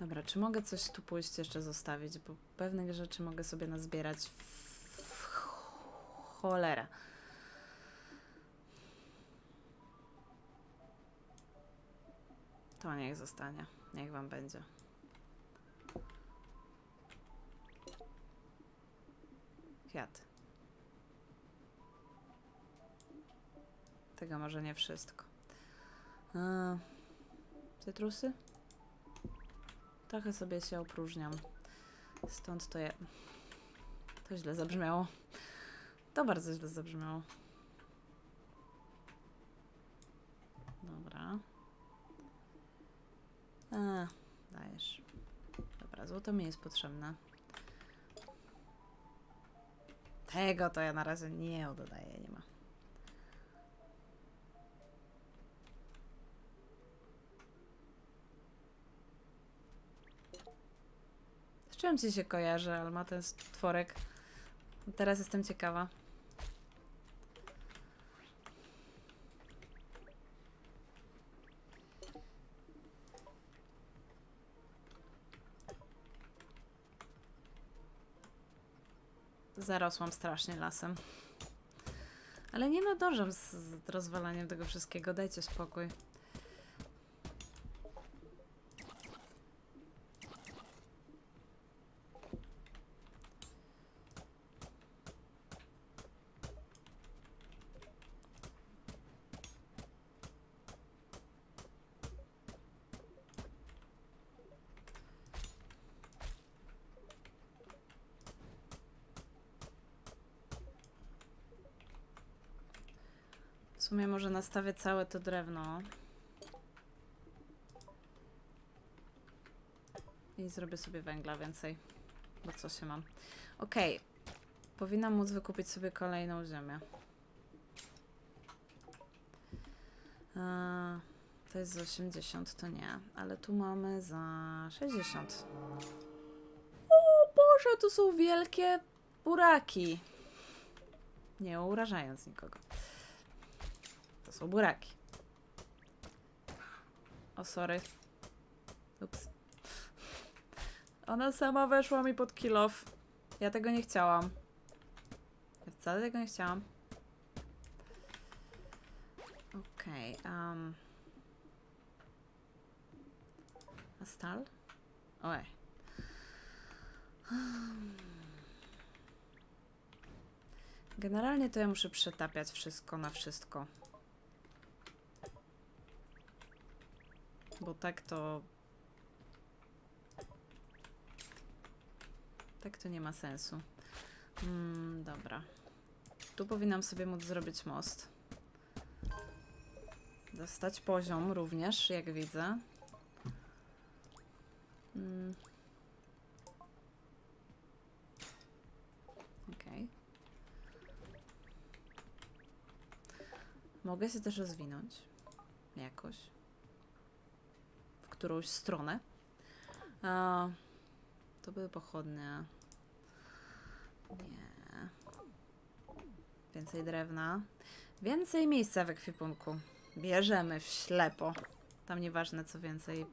Dobra, czy mogę coś tu pójść jeszcze zostawić? Bo pewnych rzeczy mogę sobie nazbierać w, w cholerę. To niech zostanie. Niech wam będzie. kwiat. Tego może nie wszystko. Eee, cytrusy? Trochę sobie się opróżniam. Stąd to je... To źle zabrzmiało. To bardzo źle zabrzmiało. Dobra. Eee, dajesz. Dobra, złoto mi jest potrzebne. Tego to ja na razie nie dodaję, nie ma. Z czym ci się kojarzy, ale ma ten stworek. Teraz jestem ciekawa. Zarosłam strasznie lasem. Ale nie nadążam z, z rozwalaniem tego wszystkiego. Dajcie spokój. W sumie może nastawię całe to drewno i zrobię sobie węgla więcej, bo co się mam. Okej, okay. Powinnam móc wykupić sobie kolejną ziemię. Eee, to jest za osiemdziesiąt, to nie, ale tu mamy za sześćdziesiąt. O Boże, tu są wielkie buraki. Nie urażając nikogo. Są buraki. O, sorry. Ups. Ona sama weszła mi pod kilof. Ja tego nie chciałam. Ja wcale tego nie chciałam. Okej. Okay, um. A stal? Oj. Generalnie to ja muszę przetapiać wszystko na wszystko. Bo tak to... Tak to nie ma sensu. Mm, dobra. Tu powinnam sobie móc zrobić most. Dostać poziom również, jak widzę. Mm. Okej. Mogę się też rozwinąć. Jakoś. Którąś stronę. A, to były pochodnie. Nie. Więcej drewna. Więcej miejsca w ekwipunku. Bierzemy w ślepo. Tam nieważne co więcej.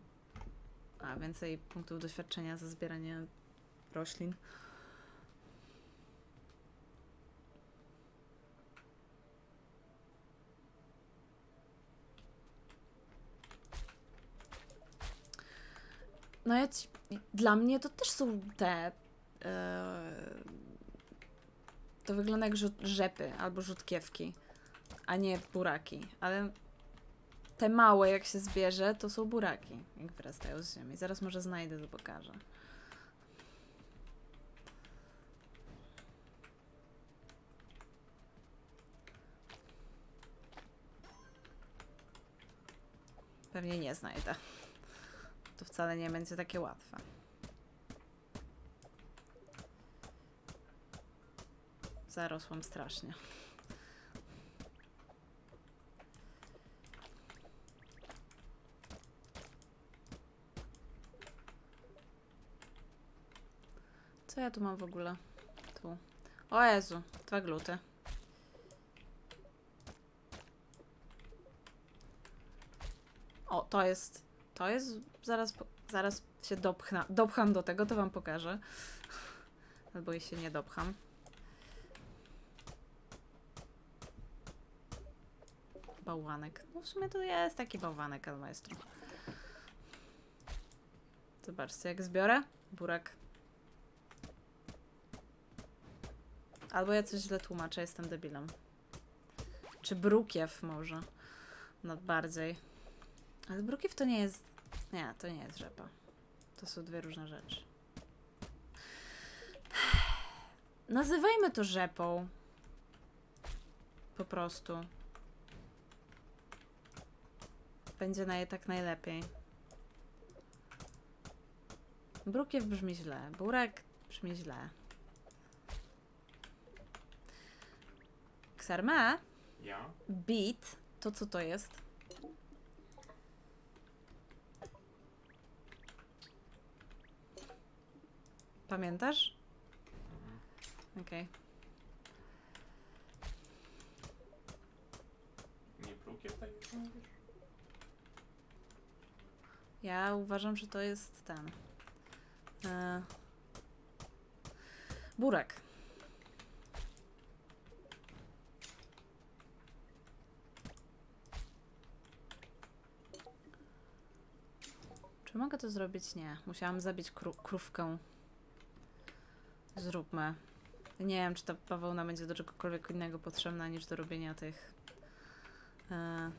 A, więcej punktów doświadczenia za zbieranie roślin. No ja ci, dla mnie to też są te... Yy, to wygląda jak rzepy albo rzutkiewki, a nie buraki. Ale te małe, jak się zbierze, to są buraki, jak wyrastają z ziemi. Zaraz może znajdę, to pokażę. Pewnie nie znajdę. To wcale nie będzie takie łatwe. Zarosłam strasznie. Co ja tu mam w ogóle? Tu. O Jezu, dwa gluty. O, to jest... To jest... Zaraz, zaraz się dopchna, dopcham do tego, to wam pokażę. Albo i się nie dopcham. Bałwanek. No w sumie to jest taki bałwanek almaestru. Zobaczcie, jak zbiorę. Burak. Albo ja coś źle tłumaczę, jestem debilem. Czy brukiew może? No bardziej. Ale brukiew to nie jest... Nie, to nie jest rzepa. To są dwie różne rzeczy. Nazywajmy to rzepą. Po prostu. Będzie na je tak najlepiej. Brukiew brzmi źle. Burek brzmi źle. Ksarme? Ja? Beat? To co to jest? Pamiętasz? Okej. Okay. Nie brukiew tak jak mówisz? Ja uważam, że to jest ten... E... Burek. Czy mogę to zrobić? Nie. Musiałam zabić kró krówkę. Zróbmy. Nie wiem, czy ta bawełna będzie do czegokolwiek innego potrzebna niż do robienia tych... E...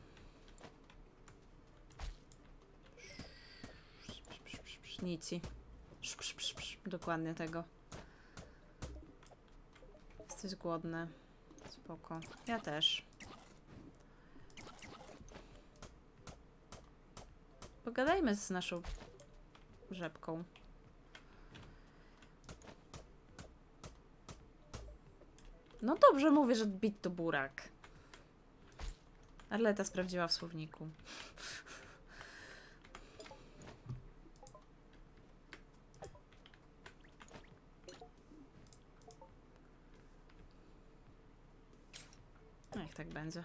nici. Dokładnie tego. Jesteś głodny. Spoko. Ja też. Pogadajmy z naszą rzepką. No dobrze mówię, że bit to burak. Arleta sprawdziła w słowniku. Niech tak będzie.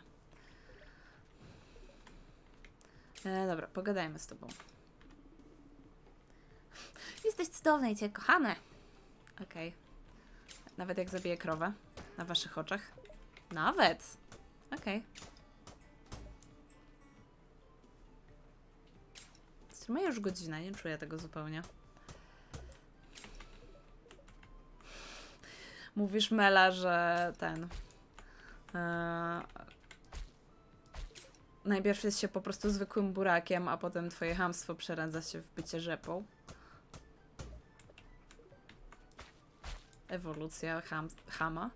E, dobra, pogadajmy z tobą. Jesteś cudowny i cię kochane. Okej. Okay. Nawet jak zabiję krowę. Na waszych oczach. Nawet. Okej. Okay. Streamuję już godzinę, nie czuję tego zupełnie. Mówisz, Mela, że ten... Eee, najpierw jest się po prostu zwykłym burakiem, a potem twoje chamstwo przeradza się w bycie rzepą. Ewolucja ham, chama.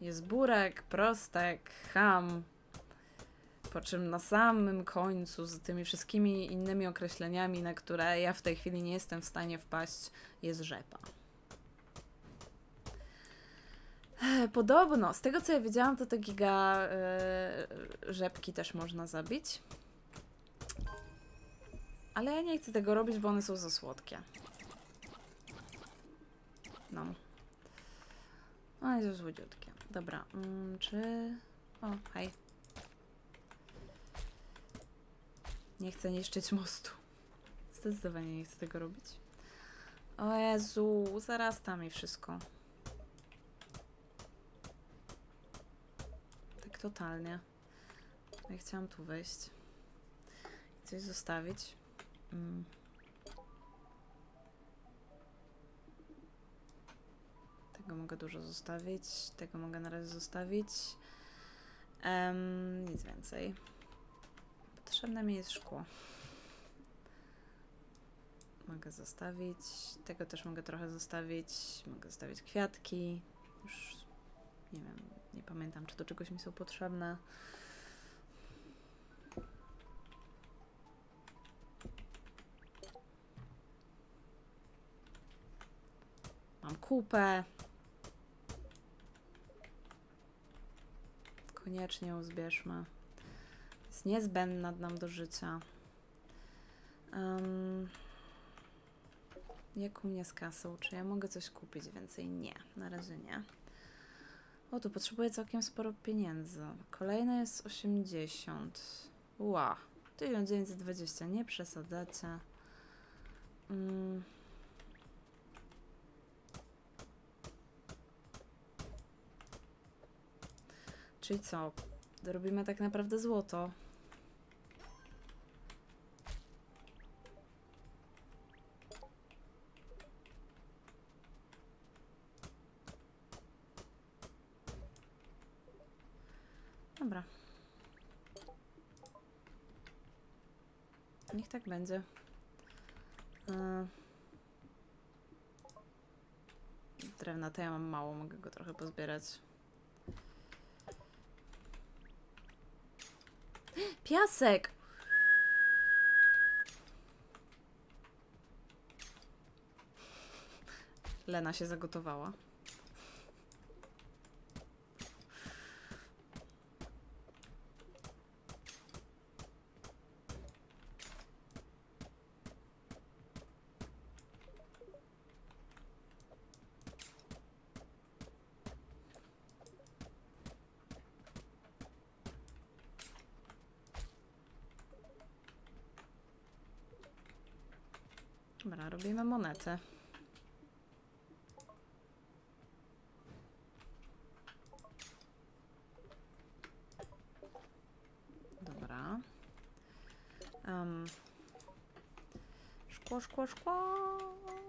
Jest burek, prostek, ham. Po czym na samym końcu z tymi wszystkimi innymi określeniami, na które ja w tej chwili nie jestem w stanie wpaść, jest rzepa. Podobno, z tego co ja wiedziałam, to te giga yy, rzepki też można zabić. Ale ja nie chcę tego robić, bo one są za słodkie. No. One są słodziutkie. Dobra, mm, czy... O, hej. Nie chcę niszczyć mostu. Zdecydowanie nie chcę tego robić. O Jezu, zarasta mi wszystko. Tak totalnie. Ja chciałam tu wejść. Coś zostawić. Mm. Tego mogę dużo zostawić. Tego mogę na razie zostawić. Um, nic więcej. Potrzebne mi jest szkło. Mogę zostawić. Tego też mogę trochę zostawić. Mogę zostawić kwiatki. Już nie wiem, nie pamiętam, czy do czegoś mi są potrzebne. Mam kupę. Koniecznie ją zbierzmy. Jest niezbędna nam do życia. Um, jak u mnie z kasą? Czy ja mogę coś kupić więcej? Nie, na razie nie. O, tu potrzebuję całkiem sporo pieniędzy. Kolejne jest osiemdziesiąt. Ła, tysiąc dziewięćset dwadzieścia. Nie przesadzacie. Um, czyli co? Robimy tak naprawdę złoto. Dobra. Niech tak będzie. Drewna to ja mam mało, mogę go trochę pozbierać. Piasek! Lena się zagotowała. Dobra, robimy monety. Dobra. Um. Szkło, szkło, szkło.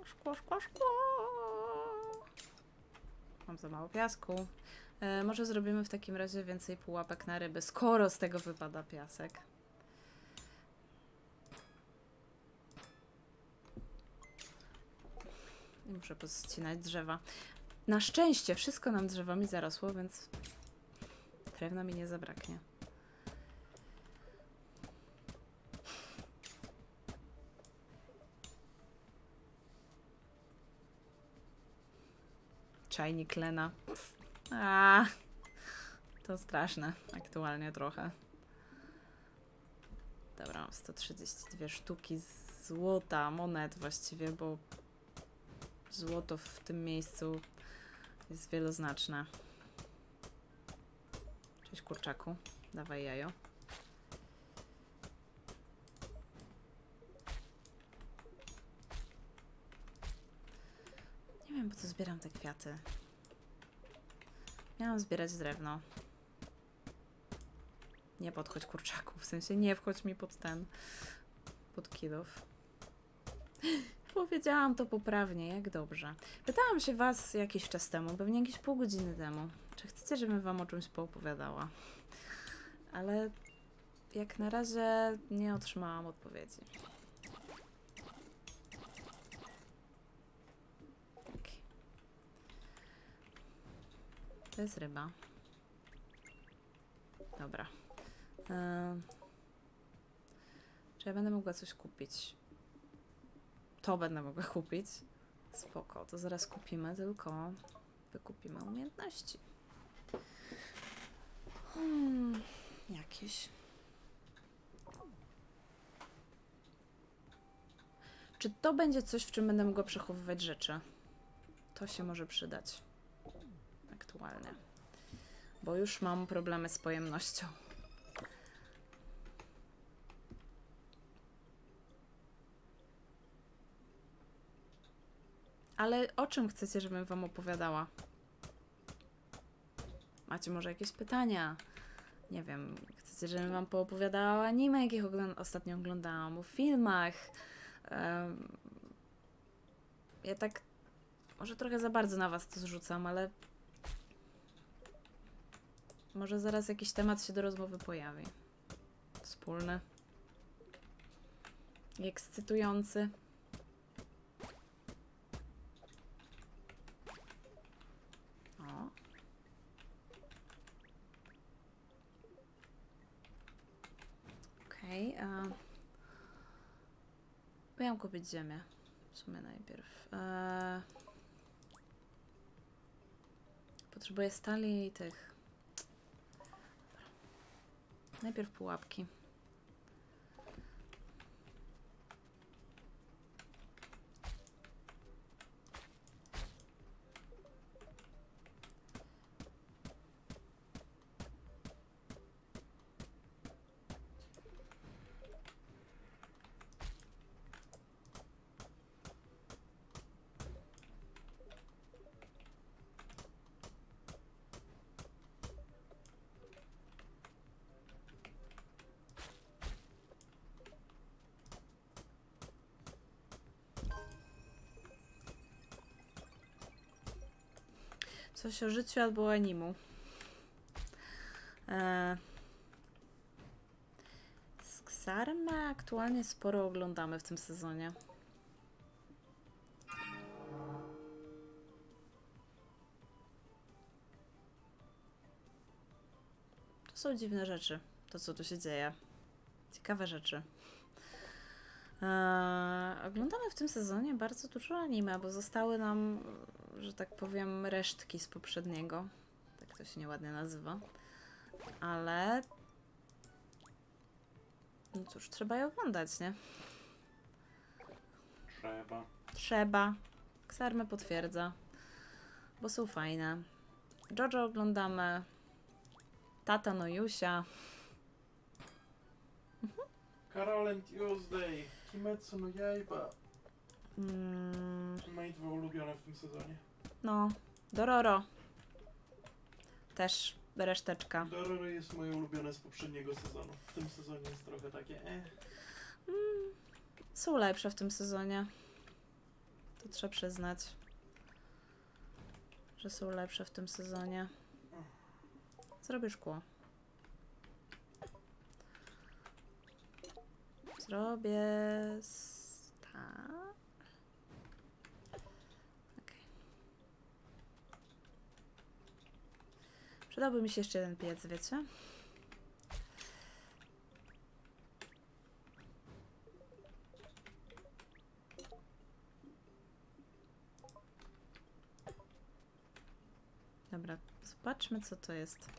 Szkło, szkło, szkło. Mam za mało piasku. E, może zrobimy w takim razie więcej pułapek na ryby, skoro z tego wypada piasek. Muszę podcinać drzewa. Na szczęście wszystko nam drzewami zarosło, więc drewna mi nie zabraknie. Czajnik Lena. A, to straszne. Aktualnie trochę. Dobra, mam sto trzydzieści dwie sztuki złota, monet właściwie, bo złoto w tym miejscu jest wieloznaczne. Cześć kurczaku, dawaj jajo. Nie wiem, po co zbieram te kwiaty. Miałam zbierać drewno. Nie podchodź kurczaku, w sensie nie wchodź mi pod ten, pod kidów. Powiedziałam to poprawnie, jak dobrze. Pytałam się was jakiś czas temu, pewnie jakieś pół godziny temu, czy chcecie, żebym wam o czymś poopowiadała. Ale jak na razie nie otrzymałam odpowiedzi. Okay. To jest ryba. Dobra. Eee, czy ja będę mogła coś kupić? To będę mogła kupić. Spoko, to zaraz kupimy, tylko wykupimy umiejętności. Hmm, jakieś. Czy to będzie coś, w czym będę mogła przechowywać rzeczy? To się może przydać. Aktualnie. Bo już mam problemy z pojemnością. Ale o czym chcecie, żebym wam opowiadała? Macie może jakieś pytania? Nie wiem, chcecie, żebym wam poopowiadała o anime, jakich ogląd ostatnio oglądałam, o filmach? Um, ja tak może trochę za bardzo na was to zrzucam, ale może zaraz jakiś temat się do rozmowy pojawi. Wspólny. Ekscytujący. Miałam kupić ziemię, w sumie najpierw. Eee... Potrzebuję stali i tych. Dobra. Najpierw pułapki. Coś o życiu albo animu. Eee, Sarma aktualnie sporo oglądamy w tym sezonie. To są dziwne rzeczy, to co tu się dzieje. Ciekawe rzeczy. Eee, oglądamy w tym sezonie bardzo dużo anime, bo zostały nam, że tak powiem, resztki z poprzedniego. Tak to się nieładnie nazywa. Ale... no cóż, trzeba je oglądać, nie? Trzeba. Trzeba. Ksarmę potwierdza. Bo są fajne. Jojo oglądamy. Tata Nojusia. Carol and Tuesday. Kimetsu no Yaiba. Mm. Moje dwa ulubione w tym sezonie. No. Dororo. Też reszteczka. Dororo jest moje ulubione z poprzedniego sezonu. W tym sezonie jest trochę takie e. Mm. Są lepsze w tym sezonie. To trzeba przyznać. Że są lepsze w tym sezonie. Zrobię szkło. Zrobię... tak. Okay. Przydałby mi się jeszcze jeden piec, wiecie? Dobra, zobaczmy co to jest.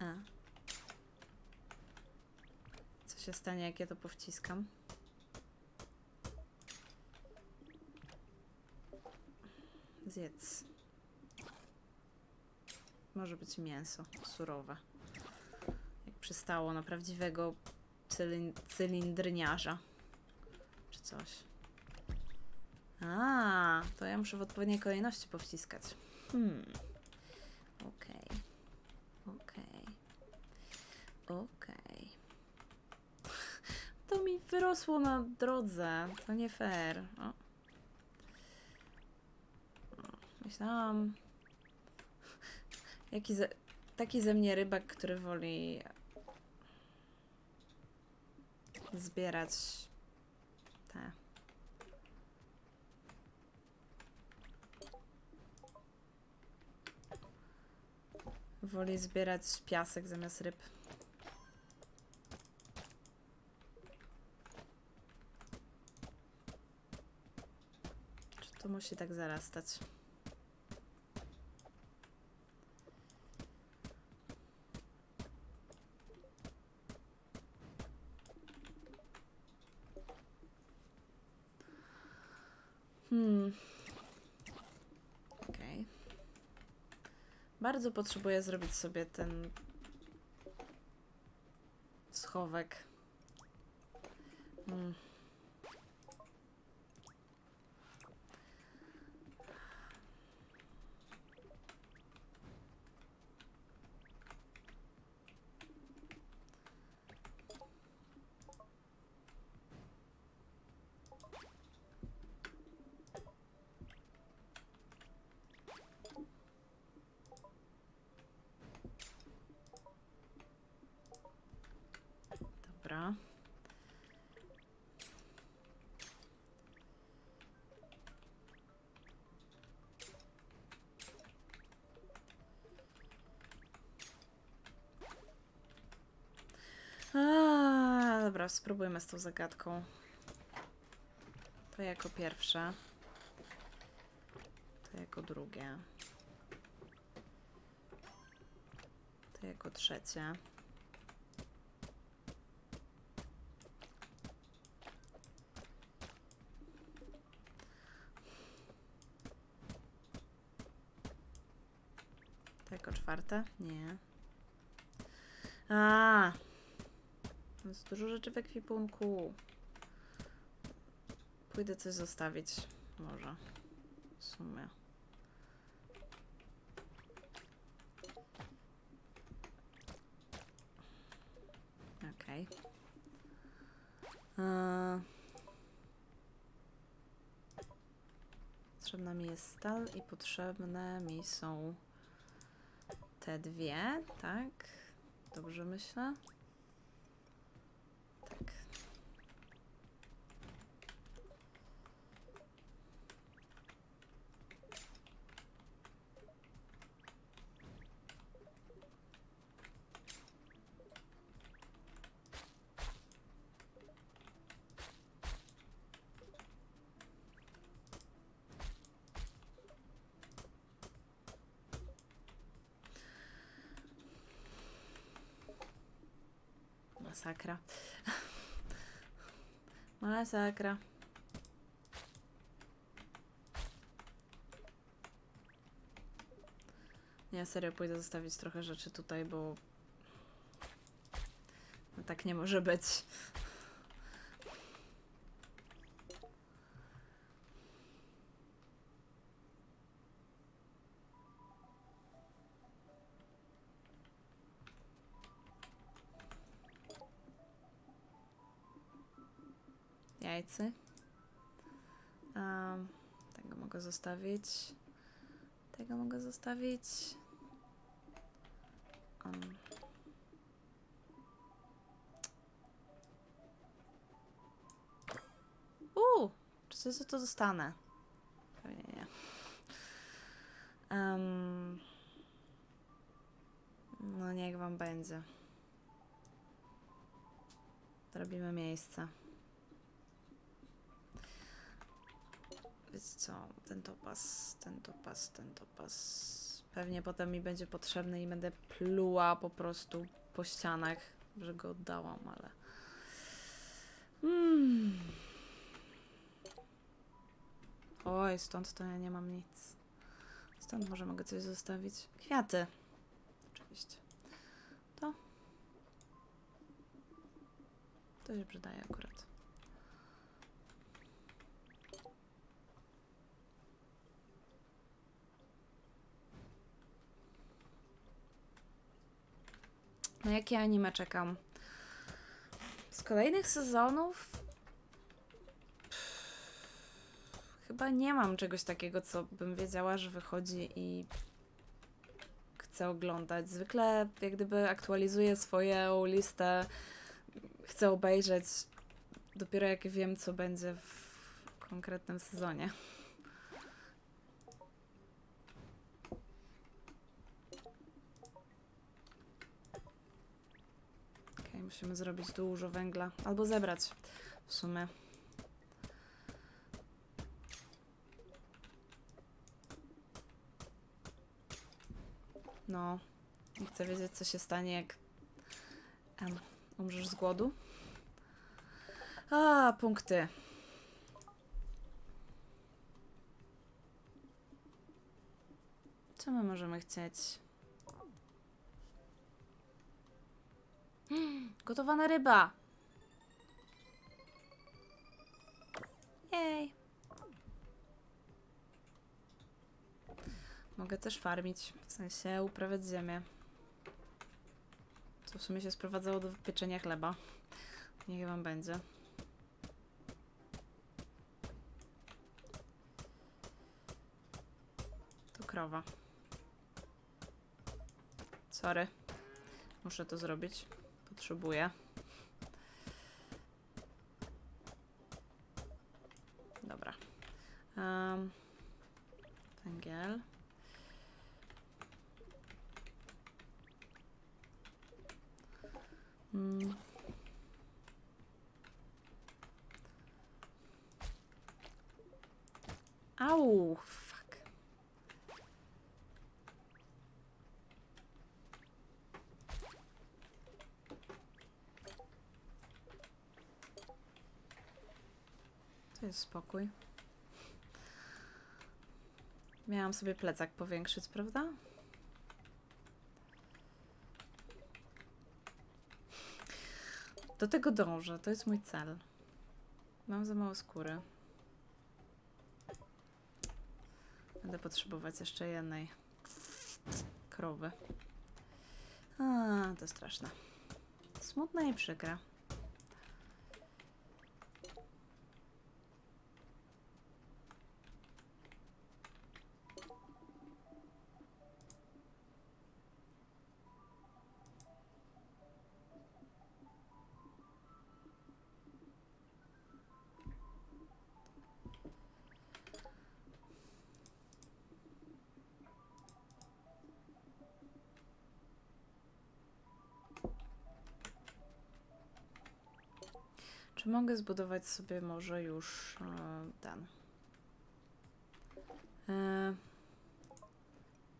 A. Co się stanie, jak ja to powciskam? Zjedz. Może być mięso surowe. Jak przystało na prawdziwego cylind cylindrniarza. Czy coś. A, to ja muszę w odpowiedniej kolejności powciskać. Hmm. Okej. Okay. Okej. To mi wyrosło na drodze. To nie fair. O. Myślałam... Jaki ze... Taki ze mnie rybak, który woli... zbierać... te... Woli zbierać piasek zamiast ryb. To musi tak zarastać. Hmm. Okej. Okay. Bardzo potrzebuję zrobić sobie ten schowek. Hmm. A, dobra, spróbujmy z tą zagadką. To jako pierwsze. To jako drugie. To jako trzecie. To jako czwarte? Nie. A. Jest dużo rzeczy w ekwipunku. Pójdę coś zostawić. Może. W sumie. Okej. Okay. Potrzebna mi jest stal i potrzebne mi są te dwie, tak? Dobrze myślę? Masakra. Masakra. Ja serio pójdę zostawić trochę rzeczy tutaj, bo... No, tak nie może być. Jajcy. Um, tego mogę zostawić. Tego mogę zostawić. Um. Uuu! Czy coś za to dostanę? Pewnie nie. Um. No niech wam będzie. Robimy miejsce. Co? Ten topas, ten topas, ten topas. Pewnie potem mi będzie potrzebny i będę pluła po prostu po ścianach, że go oddałam, ale... Mm. Oj, stąd to ja nie mam nic. Stąd może mogę coś zostawić. Kwiaty. Oczywiście. To. To się przydaje akurat. Na jakie anime czekam? Z kolejnych sezonów? Pff, chyba nie mam czegoś takiego, co bym wiedziała, że wychodzi i chcę oglądać. Zwykle jak gdyby aktualizuję swoją listę, chcę obejrzeć dopiero jak wiem, co będzie w konkretnym sezonie. Musimy zrobić dużo węgla. Albo zebrać w sumie. No. Nie chcę wiedzieć, co się stanie, jak um, umrzesz z głodu. A, punkty. Co my możemy chcieć? Gotowana ryba! Jej! Mogę też farmić, w sensie uprawiać ziemię. Co w sumie się sprowadzało do pieczenia chleba. Niech wam będzie. To krowa. Sorry. Muszę to zrobić. Potrzebuję. Dobra. Um, węgiel. Mm. Au! Spokój. Miałam sobie plecak powiększyć, prawda? Do tego dążę, to jest mój cel. Mam za mało skóry. Będę potrzebować jeszcze jednej krowy. A, to straszne. Smutne i przykre. Mogę zbudować sobie może już ten. E,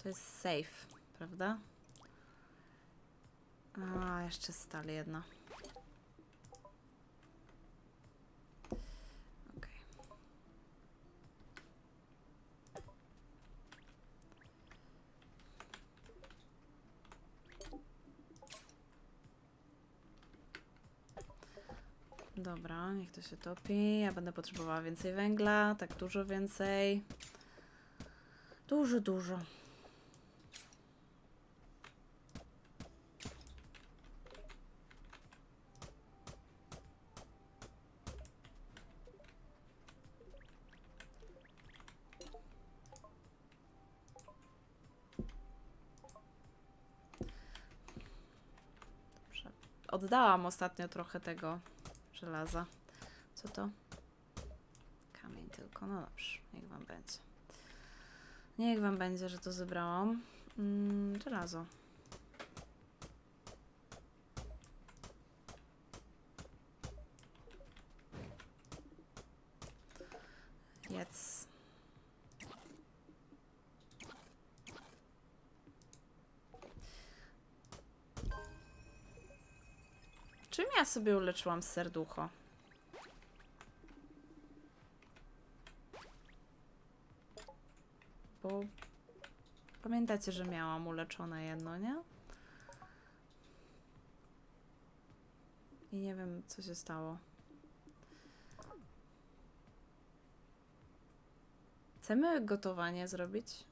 to jest safe, prawda? A, jeszcze stal jedna. Dobra, niech to się topi. Ja będę potrzebowała więcej węgla, tak dużo więcej. Dużo, dużo. Dobrze. Oddałam ostatnio trochę tego żelaza. Co to? Kamień tylko. No dobrze, niech wam będzie. Niech wam będzie, że to zebrałam. Mm, żelazo. Jedz. Czym ja sobie uleczyłam serducho? Bo pamiętacie, że miałam uleczone jedno, nie? I nie wiem, co się stało. Chcemy gotowanie zrobić?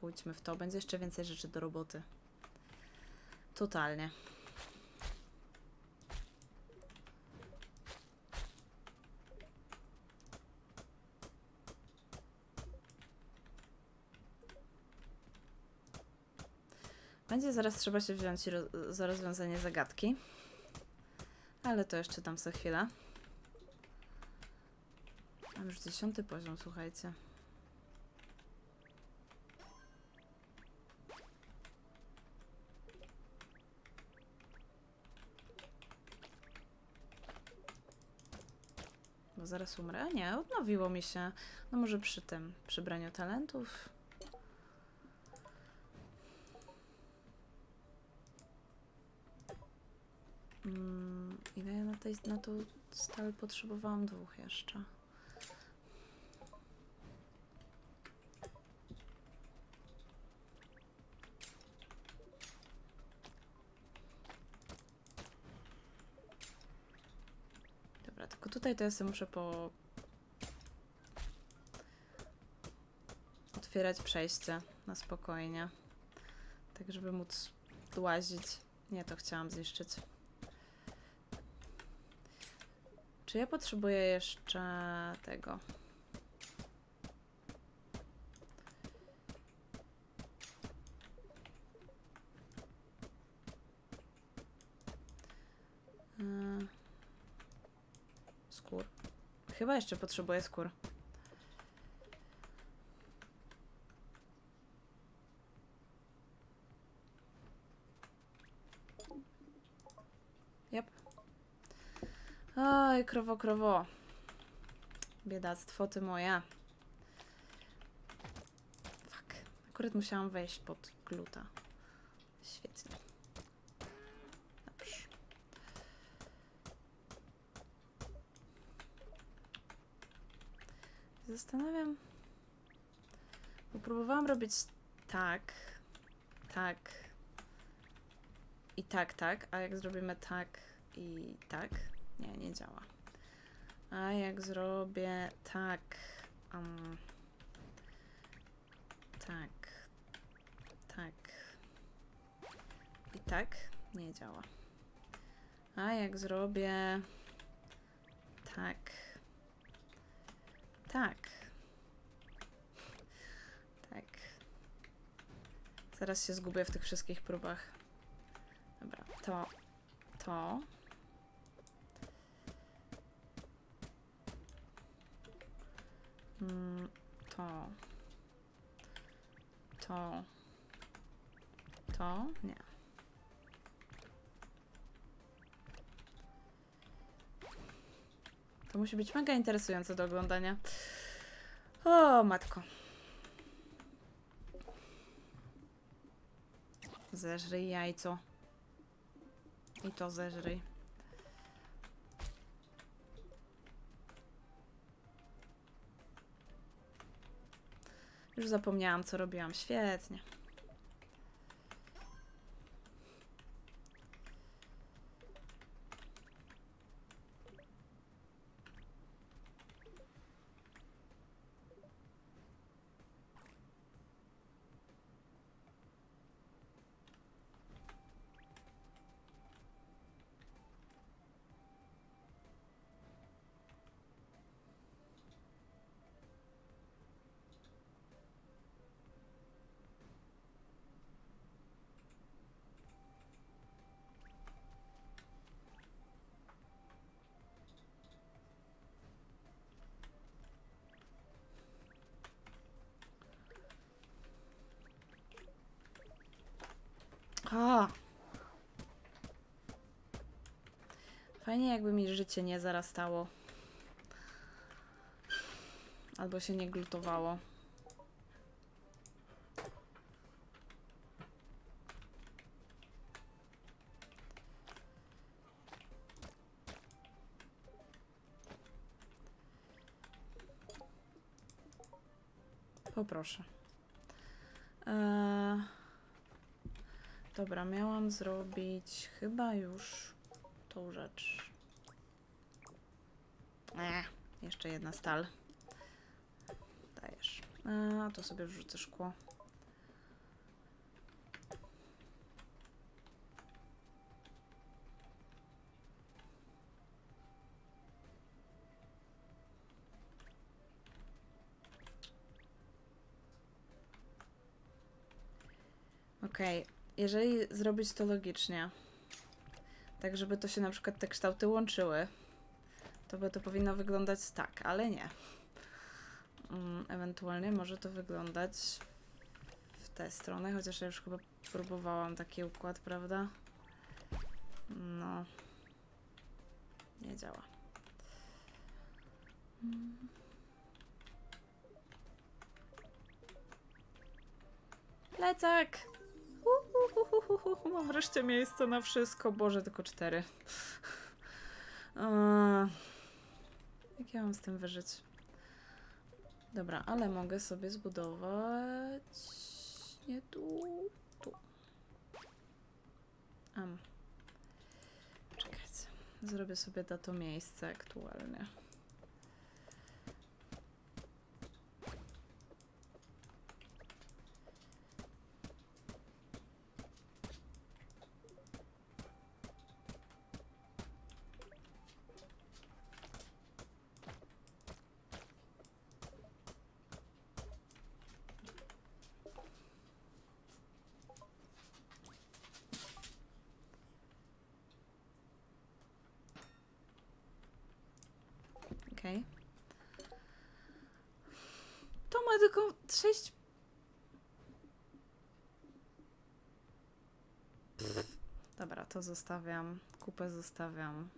Pójdźmy w to. Będzie jeszcze więcej rzeczy do roboty. Totalnie. Będzie zaraz trzeba się wziąć za rozwiązanie zagadki. Ale to jeszcze tam za chwilę. Mam już dziesiąty poziom, słuchajcie. Bo zaraz umrę. Nie, odnowiło mi się. No może przy tym, przy braniu talentów. Hmm, ile ja na, tej, na tą stal potrzebowałam? Dwóch jeszcze. Dobra, tylko tutaj to ja sobie muszę po... otwierać przejście na spokojnie. Tak, żeby móc łazić. Nie, to chciałam zniszczyć. Czy ja potrzebuję jeszcze tego? Yy. Skór. Chyba jeszcze potrzebuję skór. Oj, krowo, krowo. Biedactwo ty moje. Fuck. Akurat musiałam wejść pod gluta. Świetnie. Dobrze. Zastanawiam. Bo próbowałam robić tak, tak i tak, tak, a jak zrobimy tak i tak... Nie, nie działa. A jak zrobię tak, um, tak, tak i tak, nie działa. A jak zrobię tak, tak, tak. Zaraz się zgubię w tych wszystkich próbach. Dobra, to, to. To, to, to, nie. To musi być mega interesujące do oglądania. O, matko. Zeżryj jajco. I to zeżryj. Już zapomniałam, co robiłam. Świetnie. Ha! Fajnie, jakby mi życie nie zarastało. Albo się nie glutowało. Poproszę. Eee, dobra, miałam zrobić chyba już tą rzecz. Eee, jeszcze jedna stal. Dajesz. Eee, a to sobie wrzucę szkło. Okej, okay. Jeżeli zrobić to logicznie, tak żeby to się na przykład te kształty łączyły, to by to powinno wyglądać tak, ale nie. Ewentualnie może to wyglądać w tę stronę, chociaż ja już chyba próbowałam taki układ, prawda? No, nie działa. Plecak! Uhuhuhuhu, mam wreszcie miejsce na wszystko. Boże, tylko cztery. Eee, jak ja mam z tym wyżyć? Dobra, ale mogę sobie zbudować... Nie tu... tu. Am. Czekajcie. Zrobię sobie na to miejsce aktualnie. Okay. To ma tylko sześć... Pff. Dobra, to zostawiam. Kupę zostawiam.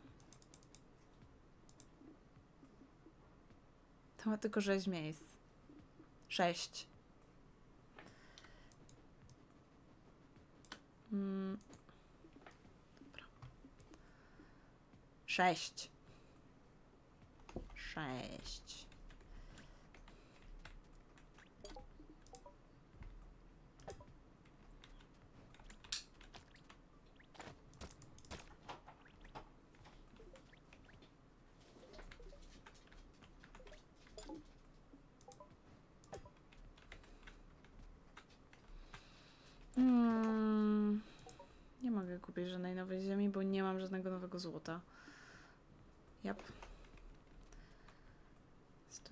To ma tylko sześć miejsc. Sześć. Mm. Dobra. Sześć. Sześć. Hmm. Nie mogę kupić żadnej nowej ziemi, bo nie mam żadnego nowego złota. Jap.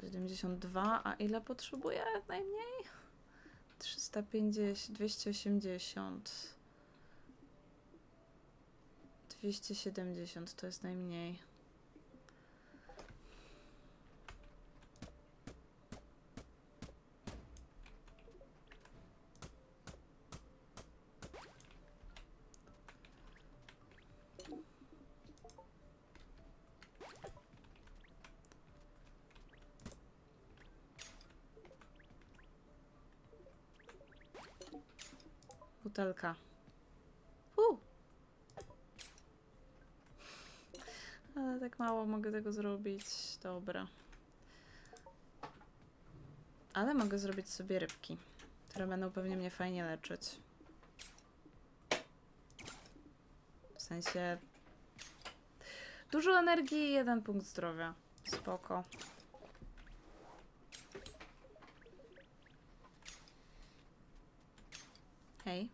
siedemdziesiąt dwa, a ile potrzebuję najmniej? trzysta pięćdziesiąt, dwieście osiemdziesiąt, dwieście siedemdziesiąt to jest najmniej. Butelka. Uu. Ale tak mało mogę tego zrobić. Dobra. Ale mogę zrobić sobie rybki, które będą pewnie mnie fajnie leczyć. W sensie... Dużo energii i jeden punkt zdrowia. Spoko. Hej.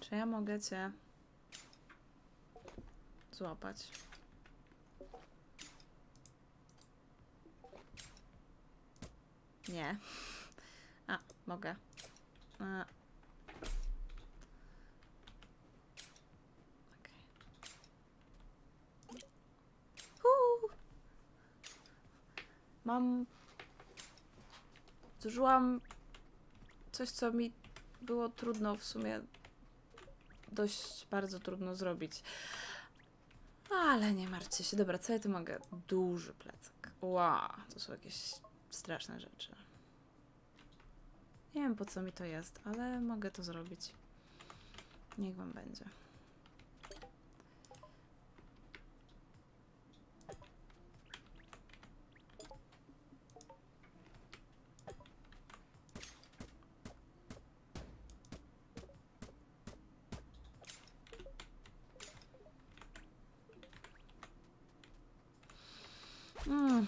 Czy ja mogę cię złapać? Nie. A, mogę. A. Okay. Huu. Mam... Zużyłam coś, co mi było trudno w sumie dość bardzo trudno zrobić. Ale nie martwcie się. Dobra, co ja tu mogę? Duży plecak. Wow, to są jakieś straszne rzeczy. Nie wiem, po co mi to jest, ale mogę to zrobić. Niech wam będzie. Mm.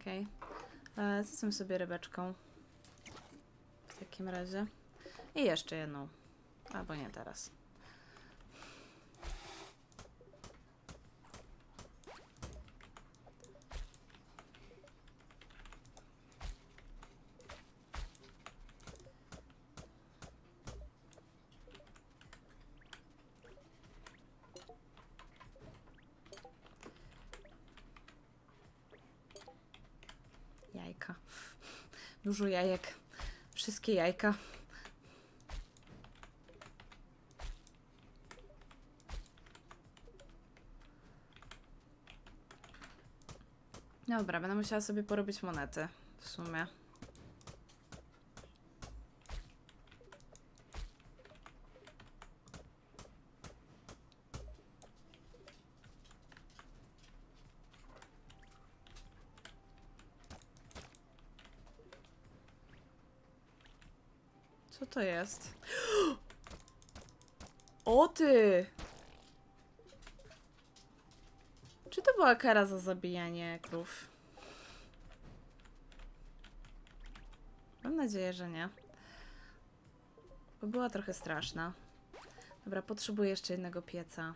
Okej, okay. Zjedzę sobie rybeczką w takim razie i jeszcze jedną, albo nie teraz. Dużo jajek. Wszystkie jajka. Dobra, będę musiała sobie porobić monety w sumie. Co to jest? O ty! Czy to była kara za zabijanie krów? Mam nadzieję, że nie. Bo była trochę straszna. Dobra, potrzebuję jeszcze jednego pieca.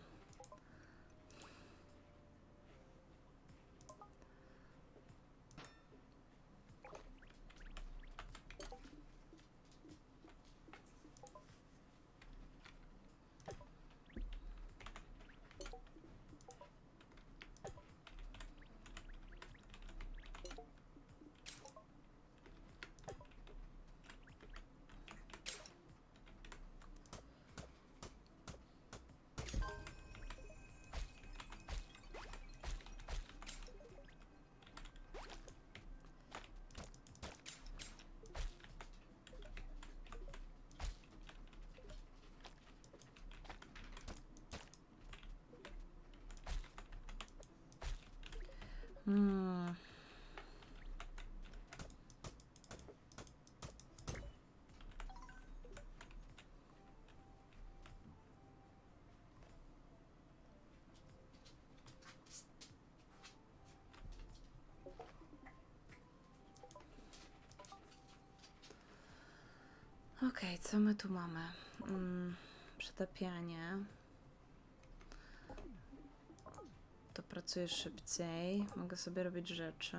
Hmm. Okej, okay, co my tu mamy? Hmm, przetapianie. To pracuję szybciej. Mogę sobie robić rzeczy.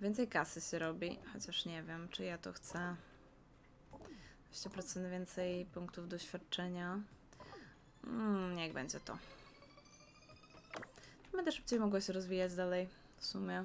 Więcej kasy się robi, chociaż nie wiem, czy ja to chcę. dwadzieścia procent więcej punktów doświadczenia. Mm, niech będzie to. Będę szybciej mogła się rozwijać dalej, w sumie.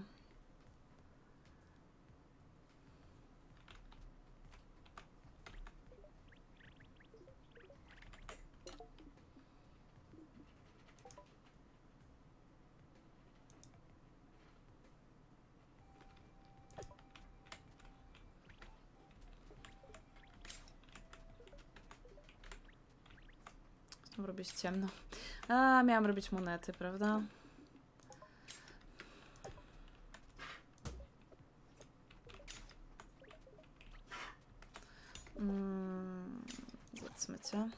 Robić ciemno. A, miałam robić monety, prawda? Mm, zobaczmy cię.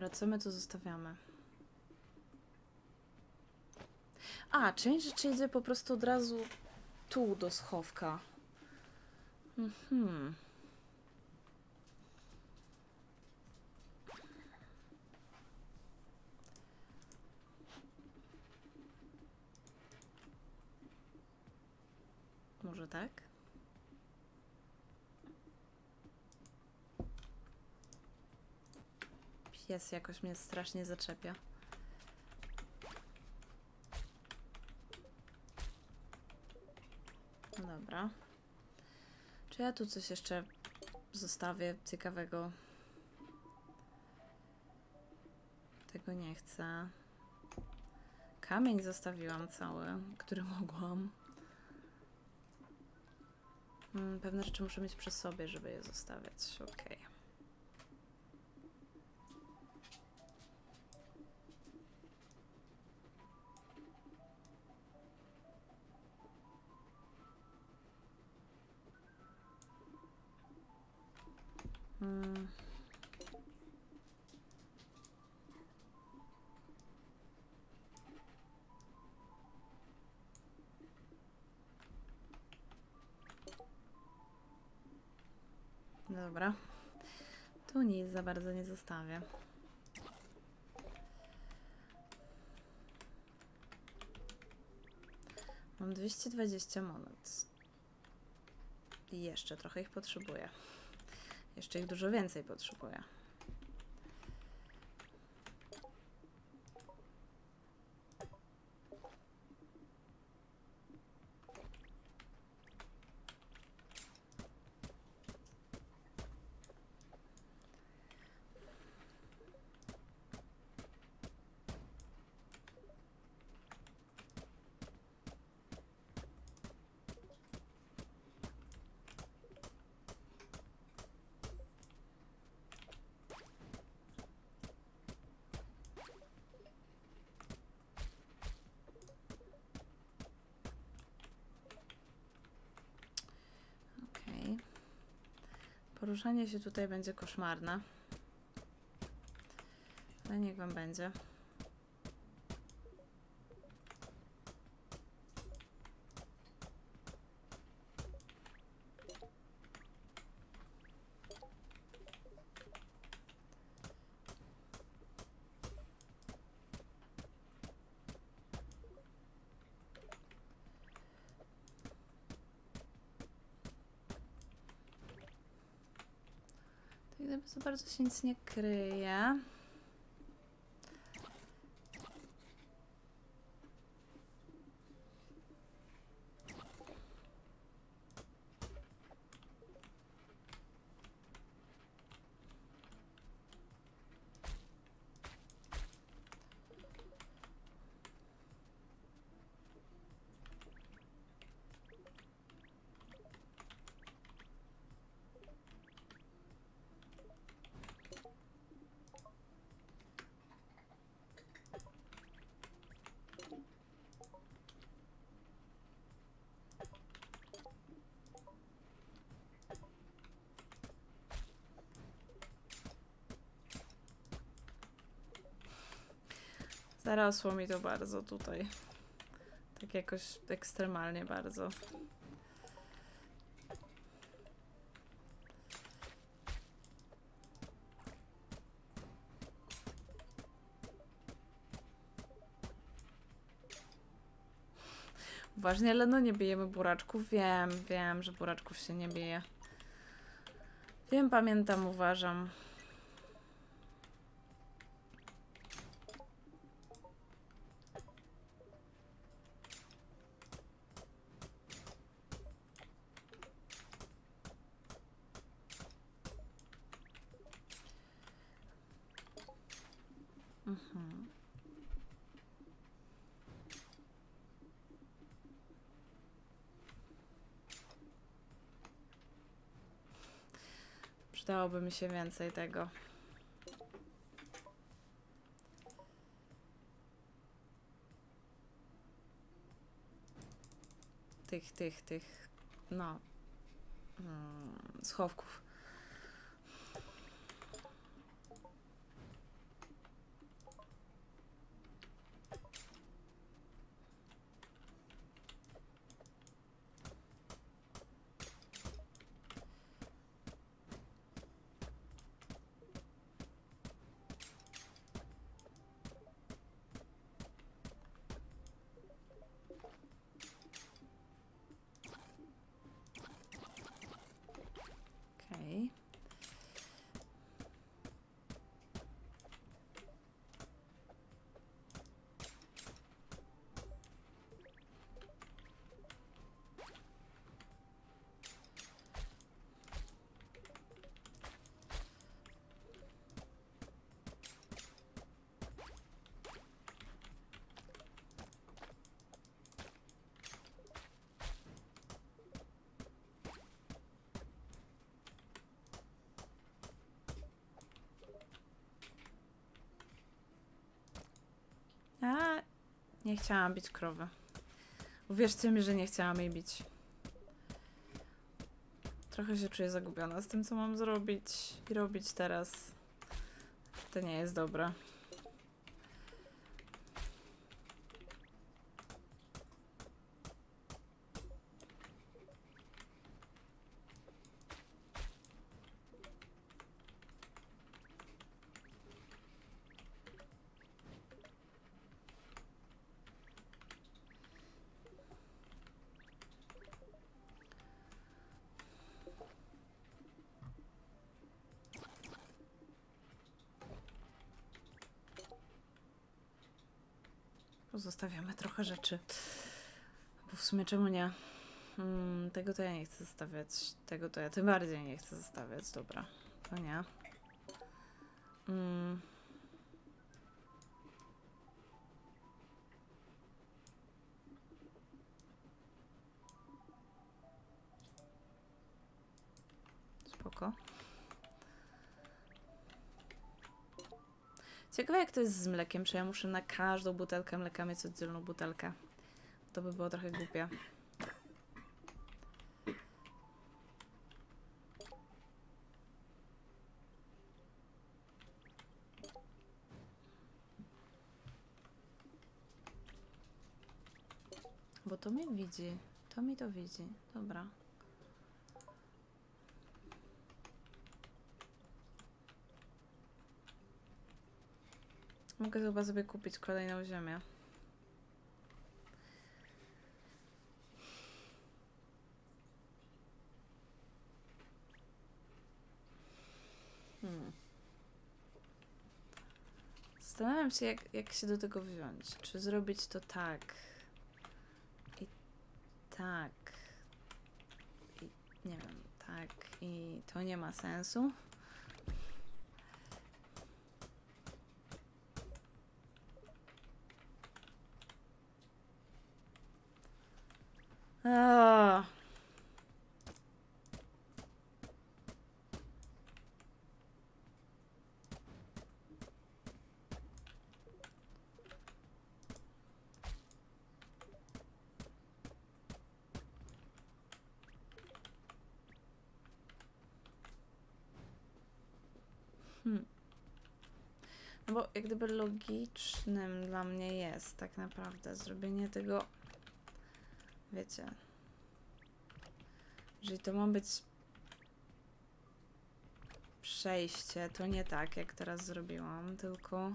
Dobra, co my tu zostawiamy? A, część rzeczy idzie po prostu od razu tu do schowka. Mhm. Może tak? Pies jakoś mnie strasznie zaczepia. Dobra. Czy ja tu coś jeszcze zostawię ciekawego? Tego nie chcę. Kamień zostawiłam cały, który mogłam. Hmm, pewne rzeczy muszę mieć przy sobie, żeby je zostawiać. Okej. Okay. Hmm. Dobra, tu nic za bardzo nie zostawię. Mam dwieście dwadzieścia monet. I jeszcze trochę ich potrzebuję. Jeszcze ich dużo więcej potrzebuję. Poruszanie się tutaj będzie koszmarne, ale niech wam będzie. Za bardzo się nic nie kryje. Zarosło mi to bardzo tutaj. Tak jakoś ekstremalnie bardzo. Uważnie, ale no nie bijemy buraczków. Wiem, wiem, że buraczków się nie bije. Wiem, pamiętam, uważam. Dałoby mi się więcej tego. Tych, tych, tych, no, mm, schowków. Nie chciałam bić krowy. Uwierzcie mi, że nie chciałam jej bić. Trochę się czuję zagubiona z tym, co mam zrobić i robić teraz. To nie jest dobre. Zostawiamy trochę rzeczy, bo w sumie czemu nie? Hmm, tego to ja nie chcę zostawiać, tego to ja tym bardziej nie chcę zostawiać, dobra, to nie. Hmm. Spoko. Ciekawe jak to jest z mlekiem, czy ja muszę na każdą butelkę mleka mieć oddzielną butelkę. To by było trochę głupie. Bo to mnie widzi, to mi to widzi, dobra. Mogę chyba sobie kupić kolejną ziemię. Hmm. Zastanawiam się, jak, jak się do tego wziąć. Czy zrobić to tak i tak i nie wiem, tak i to nie ma sensu. O. Hmm. No bo jak gdyby logicznym dla mnie jest tak naprawdę zrobienie tego. Wiecie, jeżeli to ma być przejście, to nie tak jak teraz zrobiłam, tylko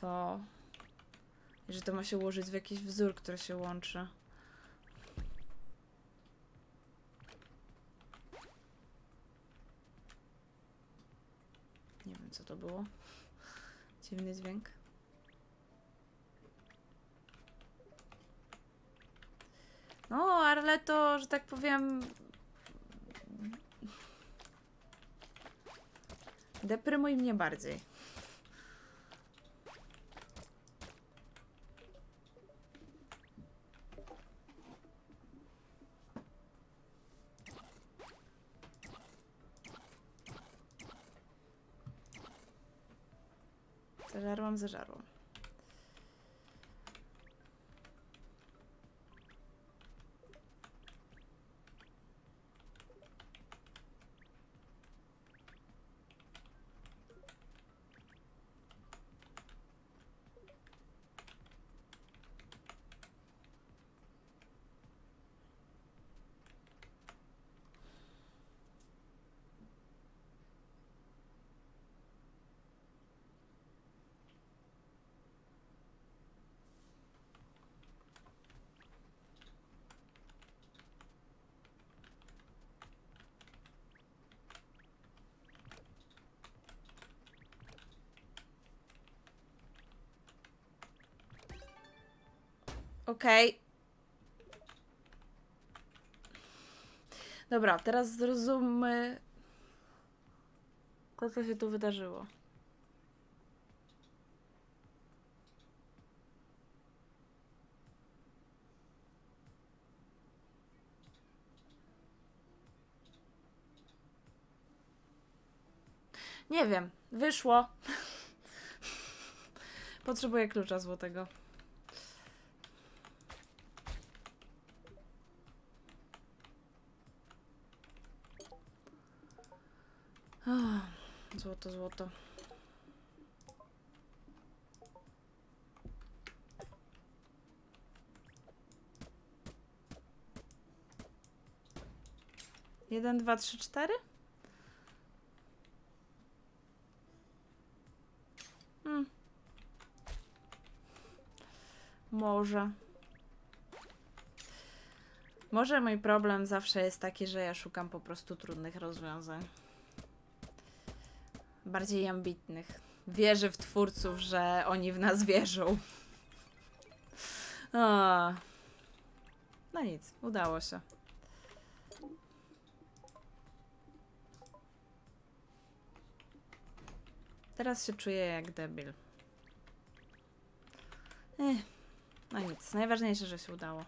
to, że to ma się ułożyć w jakiś wzór, który się łączy. Nie wiem, co to było. Dziwny dźwięk. No, ale to, że tak powiem, deprymuj mnie bardziej. Zażarłam, zażarłam. Okej. Okay. Dobra, teraz zrozummy to, co się tu wydarzyło. Nie wiem, wyszło. Potrzebuję klucza złotego. Złoto, złoto. Jeden, dwa, trzy, cztery? Hmm. Może. Może mój problem zawsze jest taki, że ja szukam po prostu trudnych rozwiązań. Bardziej ambitnych. Wierzę w twórców, że oni w nas wierzą. O. No nic, udało się. Teraz się czuję jak debil. Ech. No nic, najważniejsze, że się udało.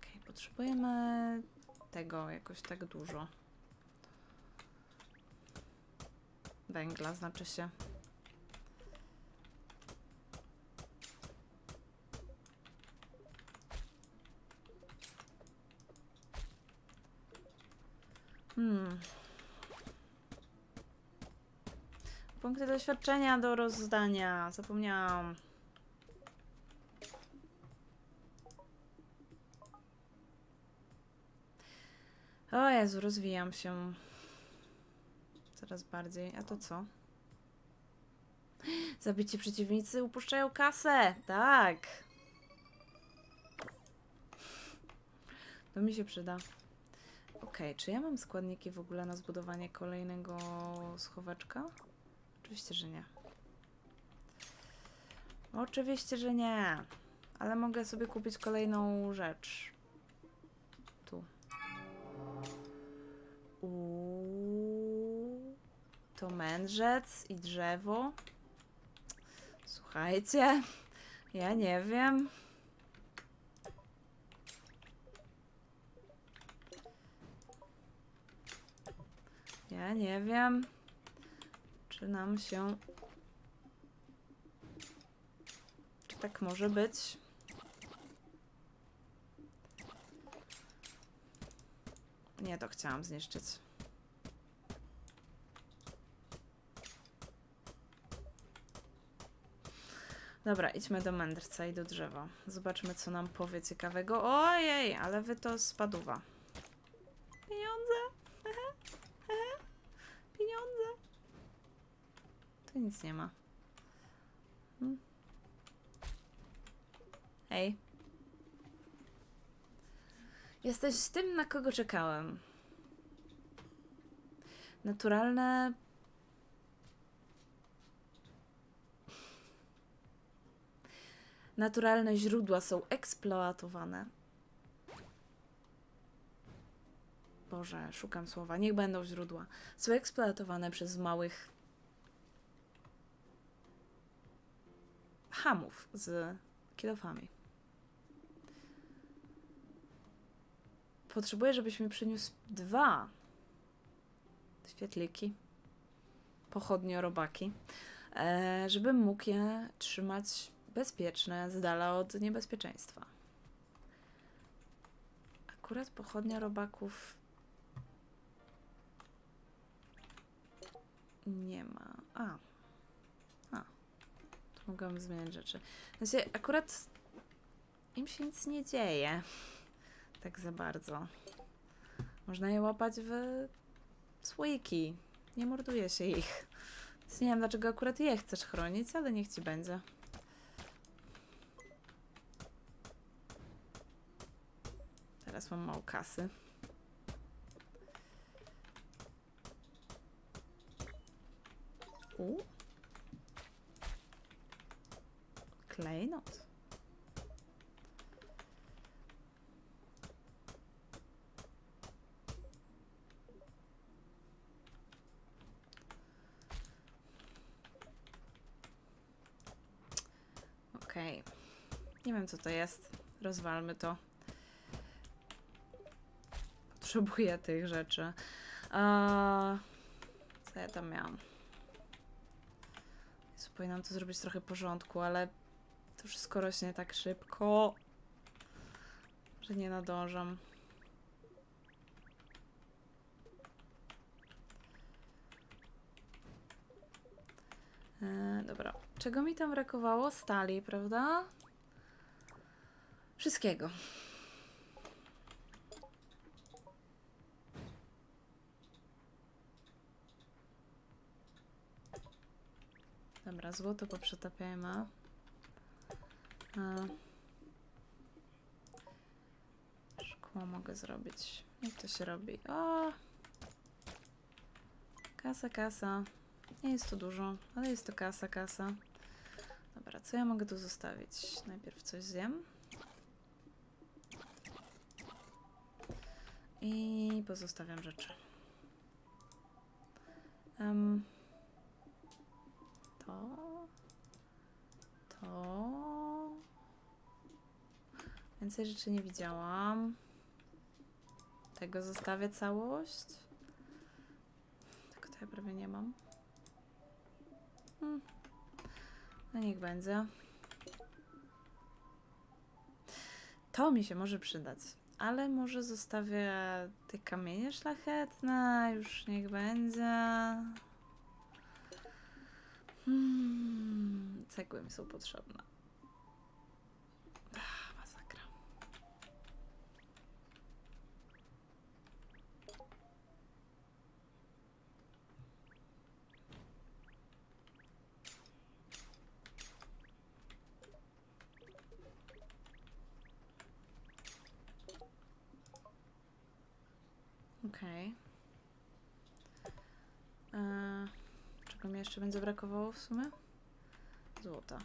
Okej, potrzebujemy tego jakoś tak dużo. Węgla, znaczy się. Hmm. Punkty doświadczenia do rozdania. Zapomniałam. O Jezu, rozwijam się. Coraz bardziej. A to co? Zabici przeciwnicy upuszczają kasę. Tak. To mi się przyda. Okej, okay, czy ja mam składniki w ogóle na zbudowanie kolejnego schoweczka? Oczywiście, że nie. Oczywiście, że nie. Ale mogę sobie kupić kolejną rzecz. Tu. Uuu. To mędrzec i drzewo. Słuchajcie, ja nie wiem. Ja nie wiem. Czy nam się... Czy tak może być? Nie, to chciałam zniszczyć. Dobra, idźmy do mędrca i do drzewa. Zobaczmy, co nam powie ciekawego. Ojej, ale wy to spaduwa. Pieniądze! Pieniądze! Tu nic nie ma. Hmm. Hej. Jesteś tym, na kogo czekałem. Naturalne... Naturalne źródła są eksploatowane. Boże, szukam słowa. Niech będą źródła. Są eksploatowane przez małych... hamów z kilofami. Potrzebuję, żebyś mi przyniósł dwa świetliki, pochodnie, robaki, e, żebym mógł je trzymać bezpieczne, z dala od niebezpieczeństwa. Akurat pochodnia robaków nie ma. A. Mogłam zmieniać rzeczy. Znaczy, akurat im się nic nie dzieje. Tak za bardzo. Można je łapać w słoiki. Nie morduje się ich. Więc nie wiem, dlaczego akurat je chcesz chronić, ale niech ci będzie. Teraz mam mało kasy. U. Klejnot. Okej. Okay. Nie wiem, co to jest. Rozwalmy to. Potrzebuję tych rzeczy. Eee, co ja tam miałam? Jezu, powinnam to zrobić trochę porządku, ale... To wszystko rośnie tak szybko, że nie nadążam. Dobra. Czego mi tam brakowało? Stali, prawda? Wszystkiego. Dobra, złoto poprzetapiajmy. Szkło mogę zrobić. Jak to się robi? O! Kasa, kasa. Nie jest to dużo, ale jest to kasa, kasa. Dobra, co ja mogę tu zostawić? Najpierw coś zjem. I pozostawiam rzeczy. Um, to... To... Więcej rzeczy nie widziałam. Tego zostawię całość. Tylko to ja prawie nie mam. Hmm. No niech będzie. To mi się może przydać. Ale może zostawię te kamienie szlachetne. Już niech będzie. Hmm. Cegły mi są potrzebne. Ach, masakra. Okej. Okay. Czego mi jeszcze będzie brakowało w sumie? Złota.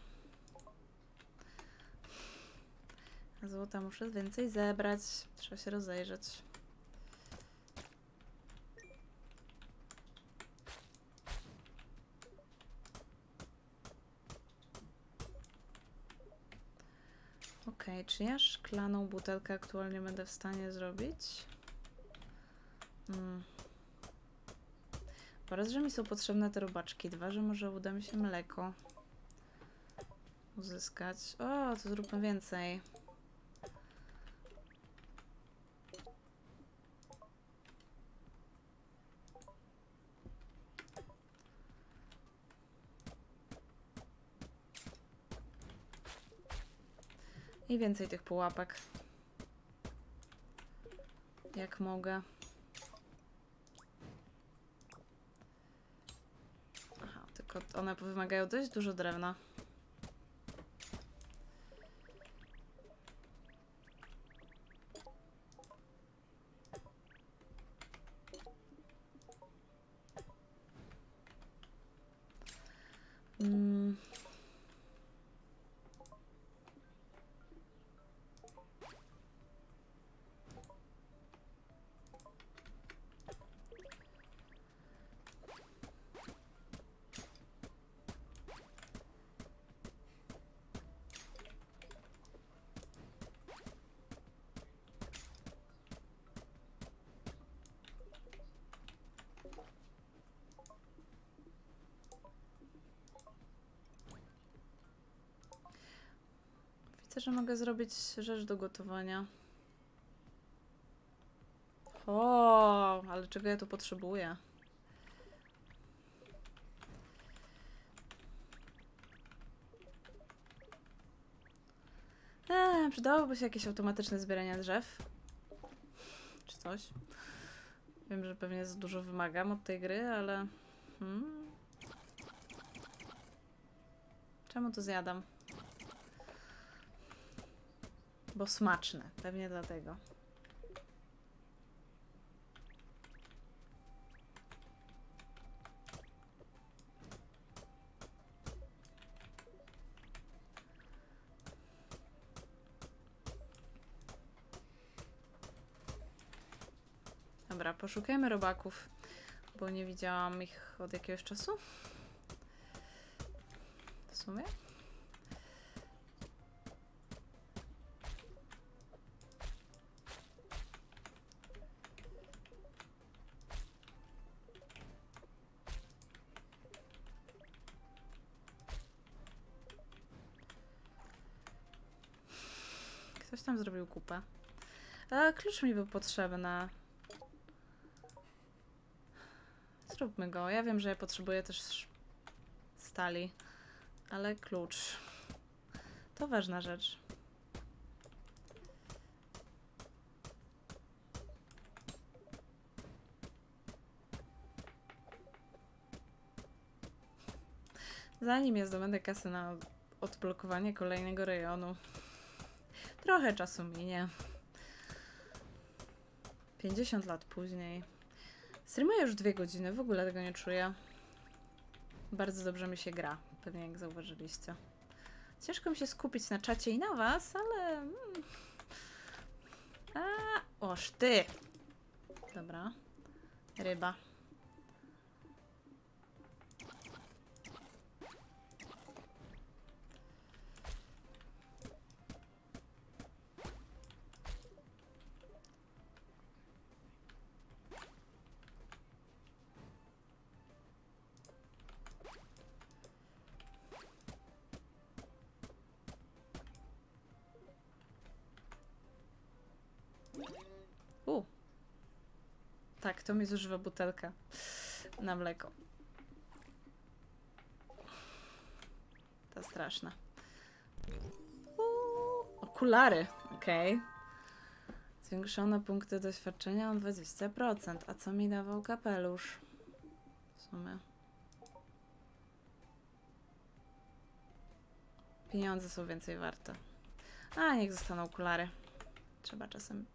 Złota muszę więcej zebrać. Trzeba się rozejrzeć. Okej, okay, czy ja szklaną butelkę aktualnie będę w stanie zrobić? Hmm. Po raz, że mi są potrzebne te robaczki. Dwa, że może uda mi się mleko uzyskać. O, to zróbmy więcej. I więcej tych pułapek. Jak mogę. One wymagają dość dużo drewna. Mm. Że mogę zrobić rzecz do gotowania. O, ale czego ja tu potrzebuję? Eee, przydałoby się jakieś automatyczne zbieranie drzew. Czy coś. Wiem, że pewnie za dużo wymagam od tej gry, ale... Hmm. Czemu to zjadam? Bo smaczne, pewnie dlatego. Dobra, poszukajmy robaków, bo nie widziałam ich od jakiegoś czasu. W sumie. Tam zrobił kupę. A klucz mi był potrzebny. Zróbmy go. Ja wiem, że ja potrzebuję też stali. Ale klucz. To ważna rzecz. Zanim ja zdobędę kasę na odblokowanie kolejnego rejonu, trochę czasu minie. pięćdziesiąt lat później. Streamuję już dwie godziny, w ogóle tego nie czuję. Bardzo dobrze mi się gra, pewnie jak zauważyliście. Ciężko mi się skupić na czacie i na was, ale... A, oż ty! Dobra. Ryba. Tak, to mi zużywa butelkę na mleko. To straszne. Uuu, okulary, okej. Okay. Zwiększono punkty doświadczenia o dwadzieścia procent. A co mi dawał kapelusz? W sumie. Pieniądze są więcej warte. A, niech zostaną okulary. Trzeba czasem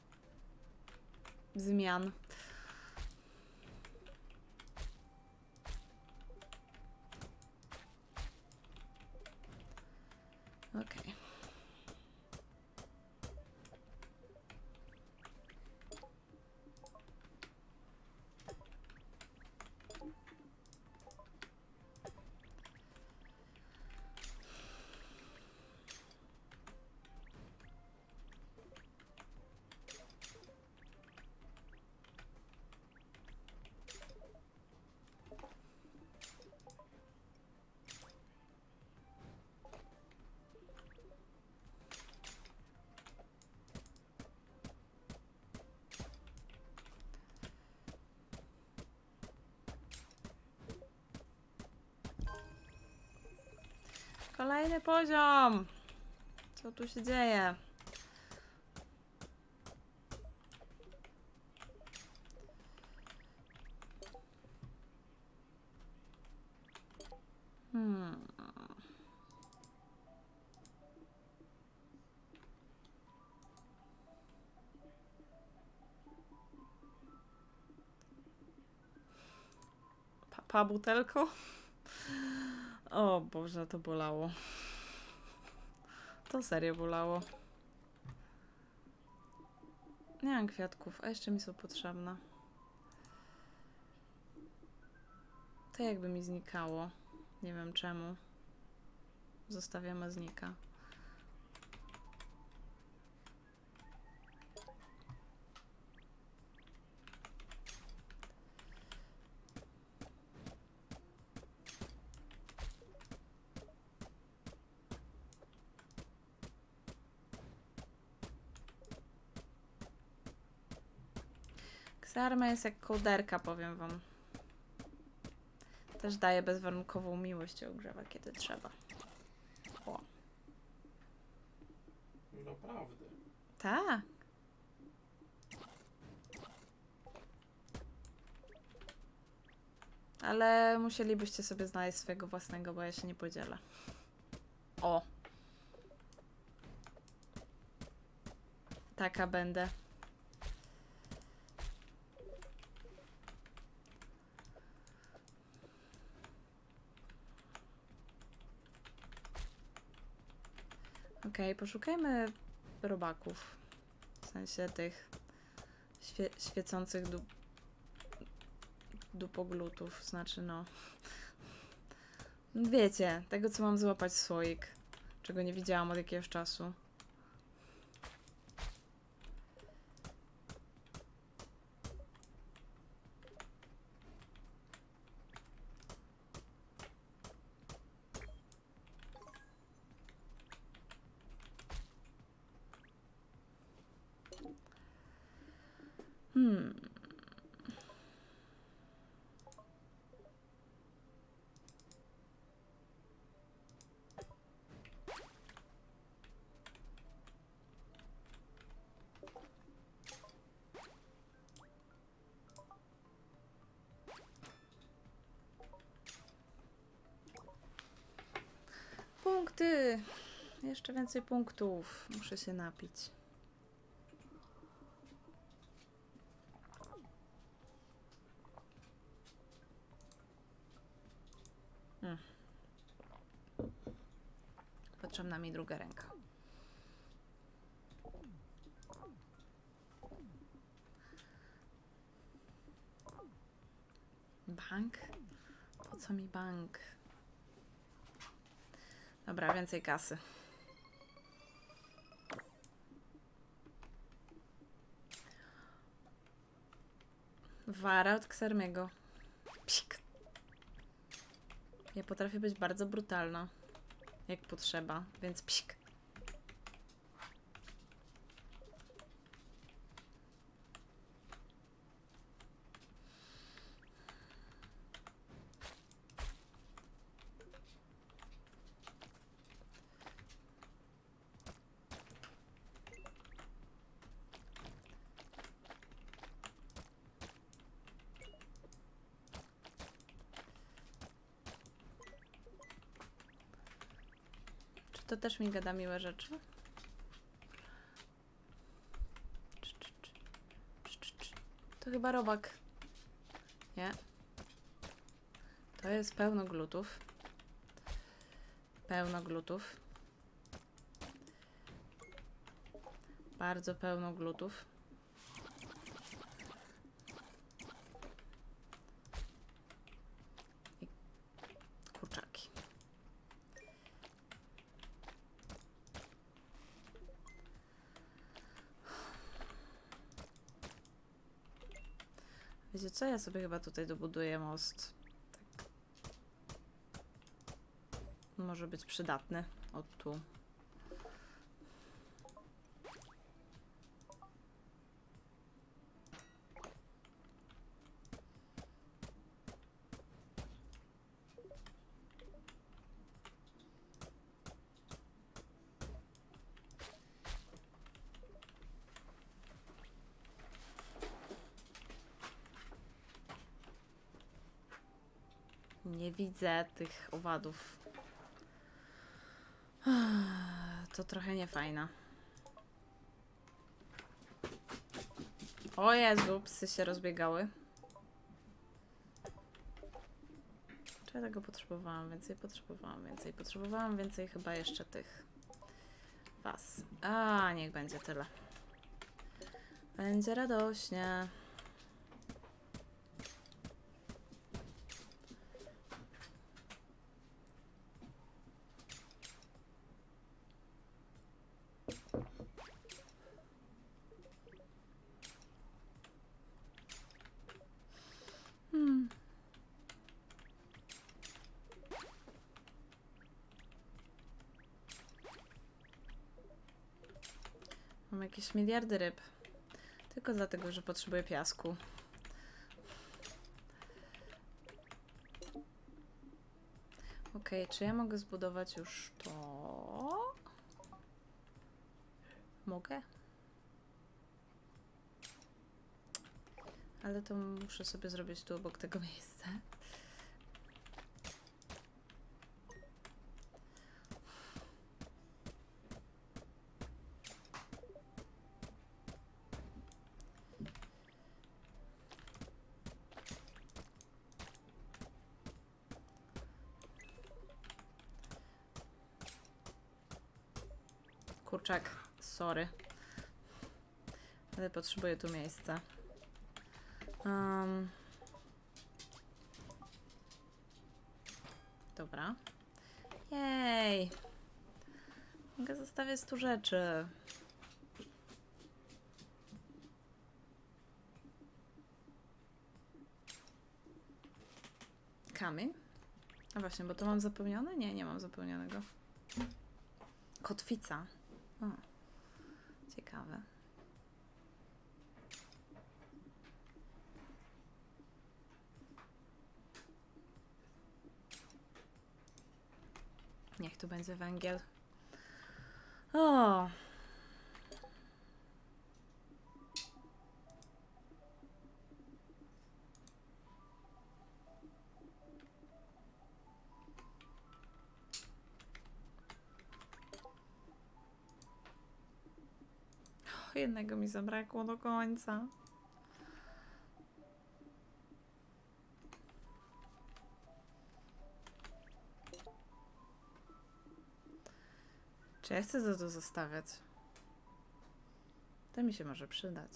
zmian. Okej. Kolejny poziom! Co tu się dzieje? Hmm. Pa, pa butelko? O Boże, to bolało. To serio bolało. Nie mam kwiatków, a jeszcze mi są potrzebne. To jakby mi znikało. Nie wiem czemu. Zostawiamy, znika. Sarma jest jak kołderka, powiem wam. Też daje bezwarunkową miłość i ogrzewa, kiedy trzeba. O. Naprawdę? Tak. Ale musielibyście sobie znaleźć swojego własnego, bo ja się nie podzielę. O. Taka będę. Okej, okay, poszukajmy robaków, w sensie tych świe świecących dup dupoglutów, znaczy no, wiecie, tego co mam złapać w słoik, czego nie widziałam od jakiegoś czasu. punkty! Jeszcze więcej punktów. Muszę się napić. Hmm. Potrzebna mi druga ręka. Bank? Po co mi bank? Dobra, więcej kasy. Wara od Ksermiego. Psik. Ja potrafię być bardzo brutalna, jak potrzeba, więc psik. To też mi gada miłe rzeczy. To chyba robak. Nie. To jest pełno glutów. Pełno glutów. Bardzo pełno glutów. Co ja sobie chyba tutaj dobuduję most? Tak. Może być przydatny. Od tu. Nie widzę tych owadów. To trochę niefajna. O Jezu, psy się rozbiegały. Czy ja tego potrzebowałam? Więcej potrzebowałam, więcej potrzebowałam, więcej chyba jeszcze tych was. A, niech będzie tyle. Będzie radośnie. Jakieś miliardy ryb. Tylko dlatego, że potrzebuję piasku. Okej, czy ja mogę zbudować już to? Mogę? Ale to muszę sobie zrobić tu obok tego miejsca. Kurczak, sorry. Ale potrzebuję tu miejsca. Um. Dobra. Jej! Mogę zostawiać tu rzeczy. Kamień? A właśnie, bo to mam zapełnione? Nie, nie mam zapełnionego. Kotwica. O, ciekawe. Niech tu będzie węgiel. O! Och, jednego mi zabrakło do końca. Czy ja chcę za to zostawiać? To mi się może przydać.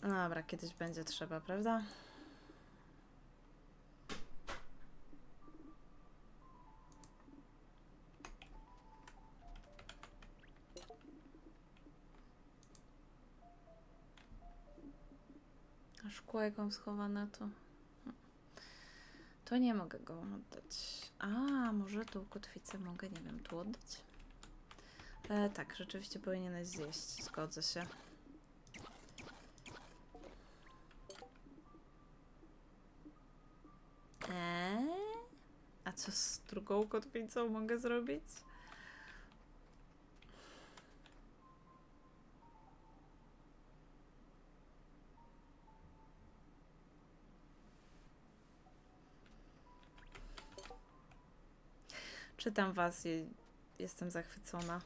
Dobra, kiedyś będzie trzeba, prawda? A szkło jaką schowane to... To nie mogę go oddać. A, może tą kotwicę mogę, nie wiem, tu oddać? E, tak, rzeczywiście powinieneś zjeść, zgodzę się. Eee? A co z drugą kotwicą mogę zrobić? Czytam was i jestem zachwycona.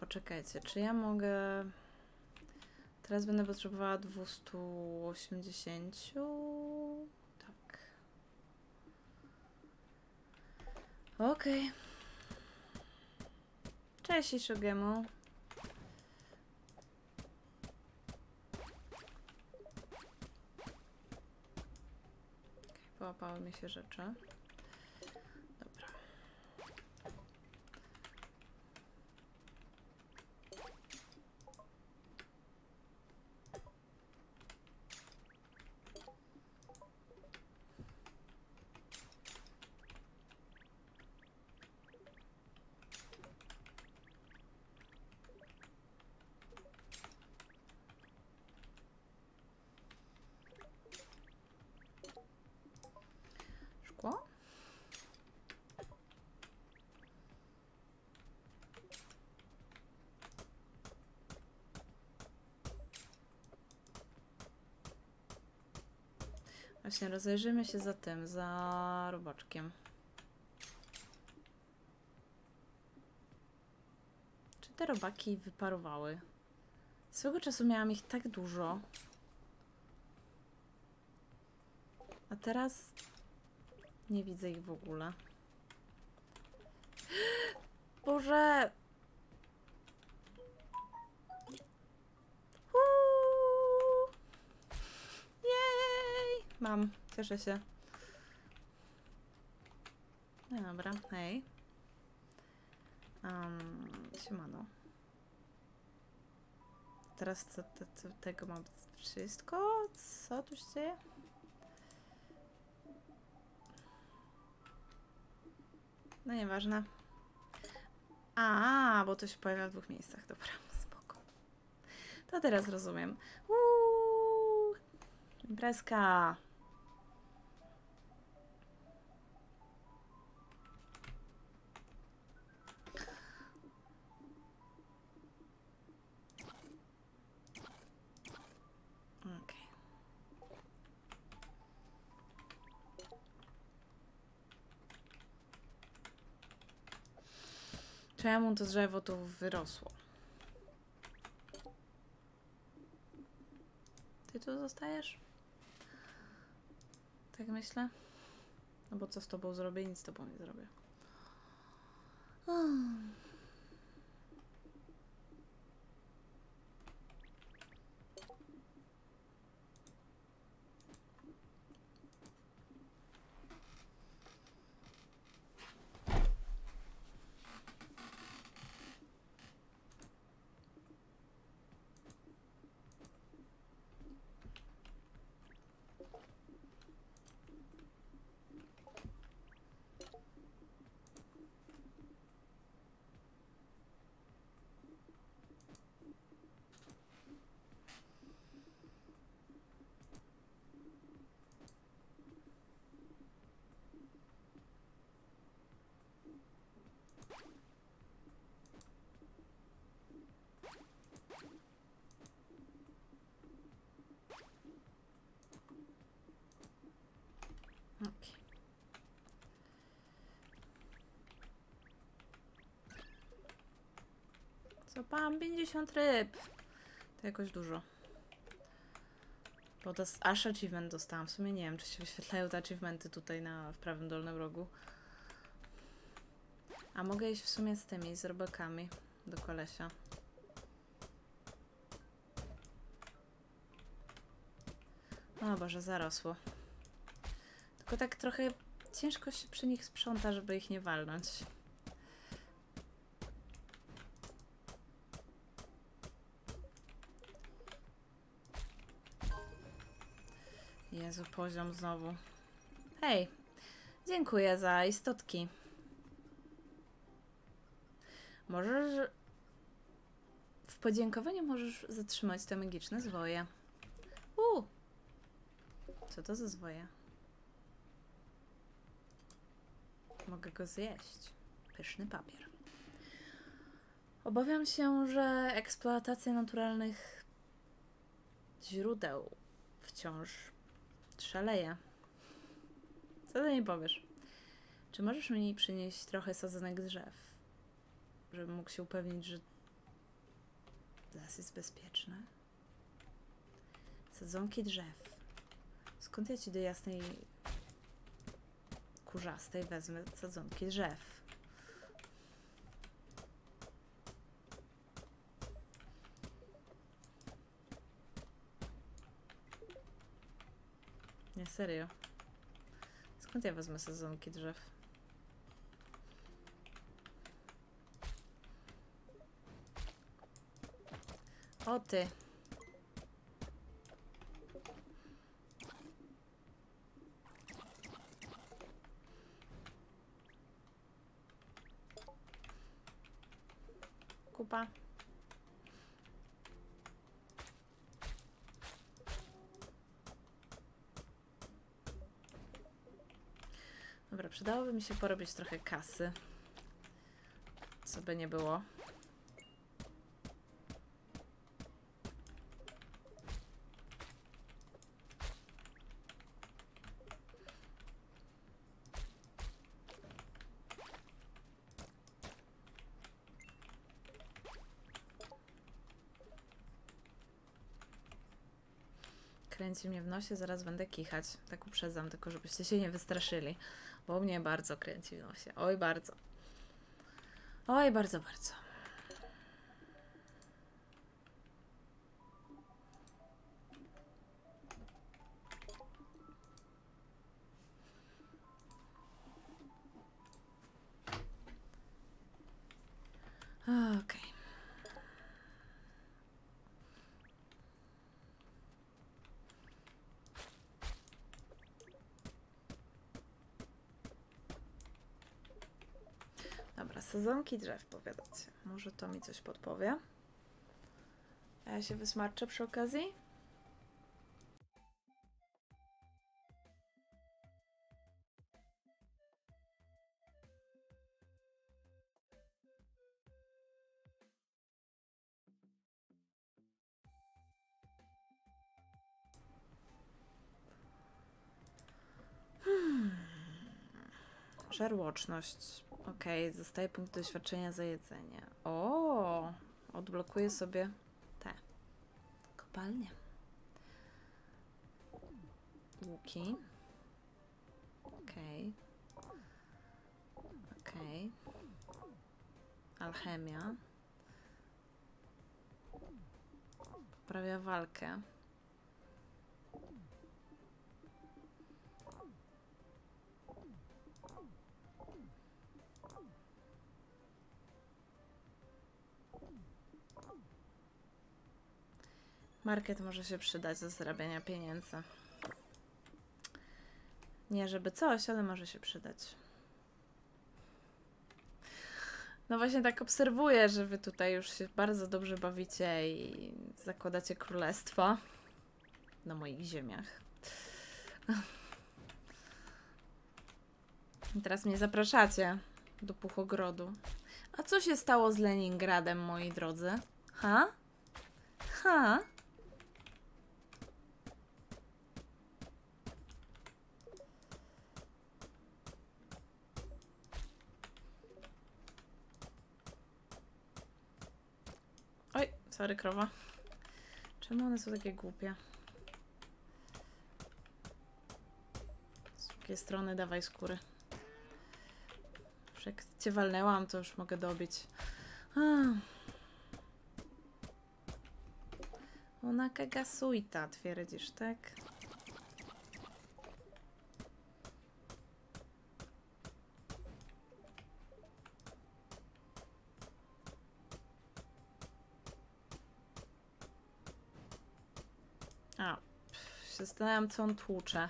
Poczekajcie, czy ja mogę... Teraz będę potrzebowała dwieście osiemdziesiąt. Tak. Okej. Okay. Cześć Ishogemu. Połapały mi się rzeczy. Właśnie rozejrzymy się za tym, za robaczkiem. Czy te robaki wyparowały? Swego czasu miałam ich tak dużo. A teraz nie widzę ich w ogóle. Boże! Mam, cieszę się. Dobra, hej. Um, siemano. Teraz co, te, te, tego mam wszystko? Co tu się dzieje? No nieważne. A, bo to się pojawia w dwóch miejscach. Dobra, spoko. To teraz rozumiem. Uuu, imprezka. Czemu to drzewo tu wyrosło? Ty tu zostajesz? Tak myślę. No bo co z tobą zrobię? Nic z tobą nie zrobię. Hmm. Złapałam pięćdziesiąt ryb. To jakoś dużo. Bo to aż achievement dostałam. W sumie nie wiem, czy się wyświetlają te achievementy tutaj na, w prawym dolnym rogu. A mogę iść w sumie z tymi, z robakami do kolesia. O Boże, zarosło. Tylko tak trochę ciężko się przy nich sprząta, żeby ich nie walnąć. Jezu, poziom znowu. Hej, dziękuję za istotki. Możesz... W podziękowaniu możesz zatrzymać te magiczne zwoje. Uuu! Co to za zwoje? Mogę go zjeść. Pyszny papier. Obawiam się, że eksploatacja naturalnych źródeł wciąż szaleje. Co ty mi powiesz? Czy możesz mi przynieść trochę sadzonek drzew? Żebym mógł się upewnić, że las jest bezpieczny. Sadzonki drzew. Skąd ja ci do jasnej kurzastej wezmę sadzonki drzew? Nie, serio. Skąd ja wezmę sadzonki drzew? O ty. Kupa. Dobra, przydałoby mi się porobić trochę kasy. Co by nie było. Kręci mnie w nosie, zaraz będę kichać. Tak uprzedzam, tylko żebyście się nie wystraszyli. Bo mnie bardzo kręci w nosie. Oj, bardzo. Oj, bardzo, bardzo. Okej. Okay. Sadzonki drzew, powiadacie. Może to mi coś podpowie. A ja się wysmarczę przy okazji. Hmm. Żarłoczność. Okej, okay, zostaje punkt doświadczenia za jedzenie. O, odblokuję sobie te kopalnie. Łuki. Okej. Okay. Okej. Okay. Alchemia. Poprawia walkę. Market może się przydać do zarabiania pieniędzy. Nie żeby coś, ale może się przydać. No właśnie tak obserwuję, że wy tutaj już się bardzo dobrze bawicie i zakładacie królestwa na moich ziemiach. I teraz mnie zapraszacie do Puchogrodu. A co się stało z Leningradem, moi drodzy? Ha? Ha? Sorry, krowa. Czemu one są takie głupie? Z drugiej strony dawaj skóry. Już jak cię walnęłam, to już mogę dobić. A. Ona kagasuita, twierdzisz, tak? A, się zastanawiam, co on tłucze.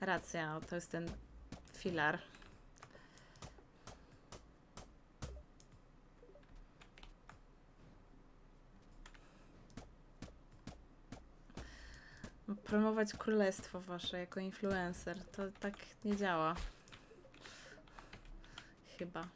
Racja, to jest ten filar. Promować królestwo wasze jako influencer. To tak nie działa. Chyba.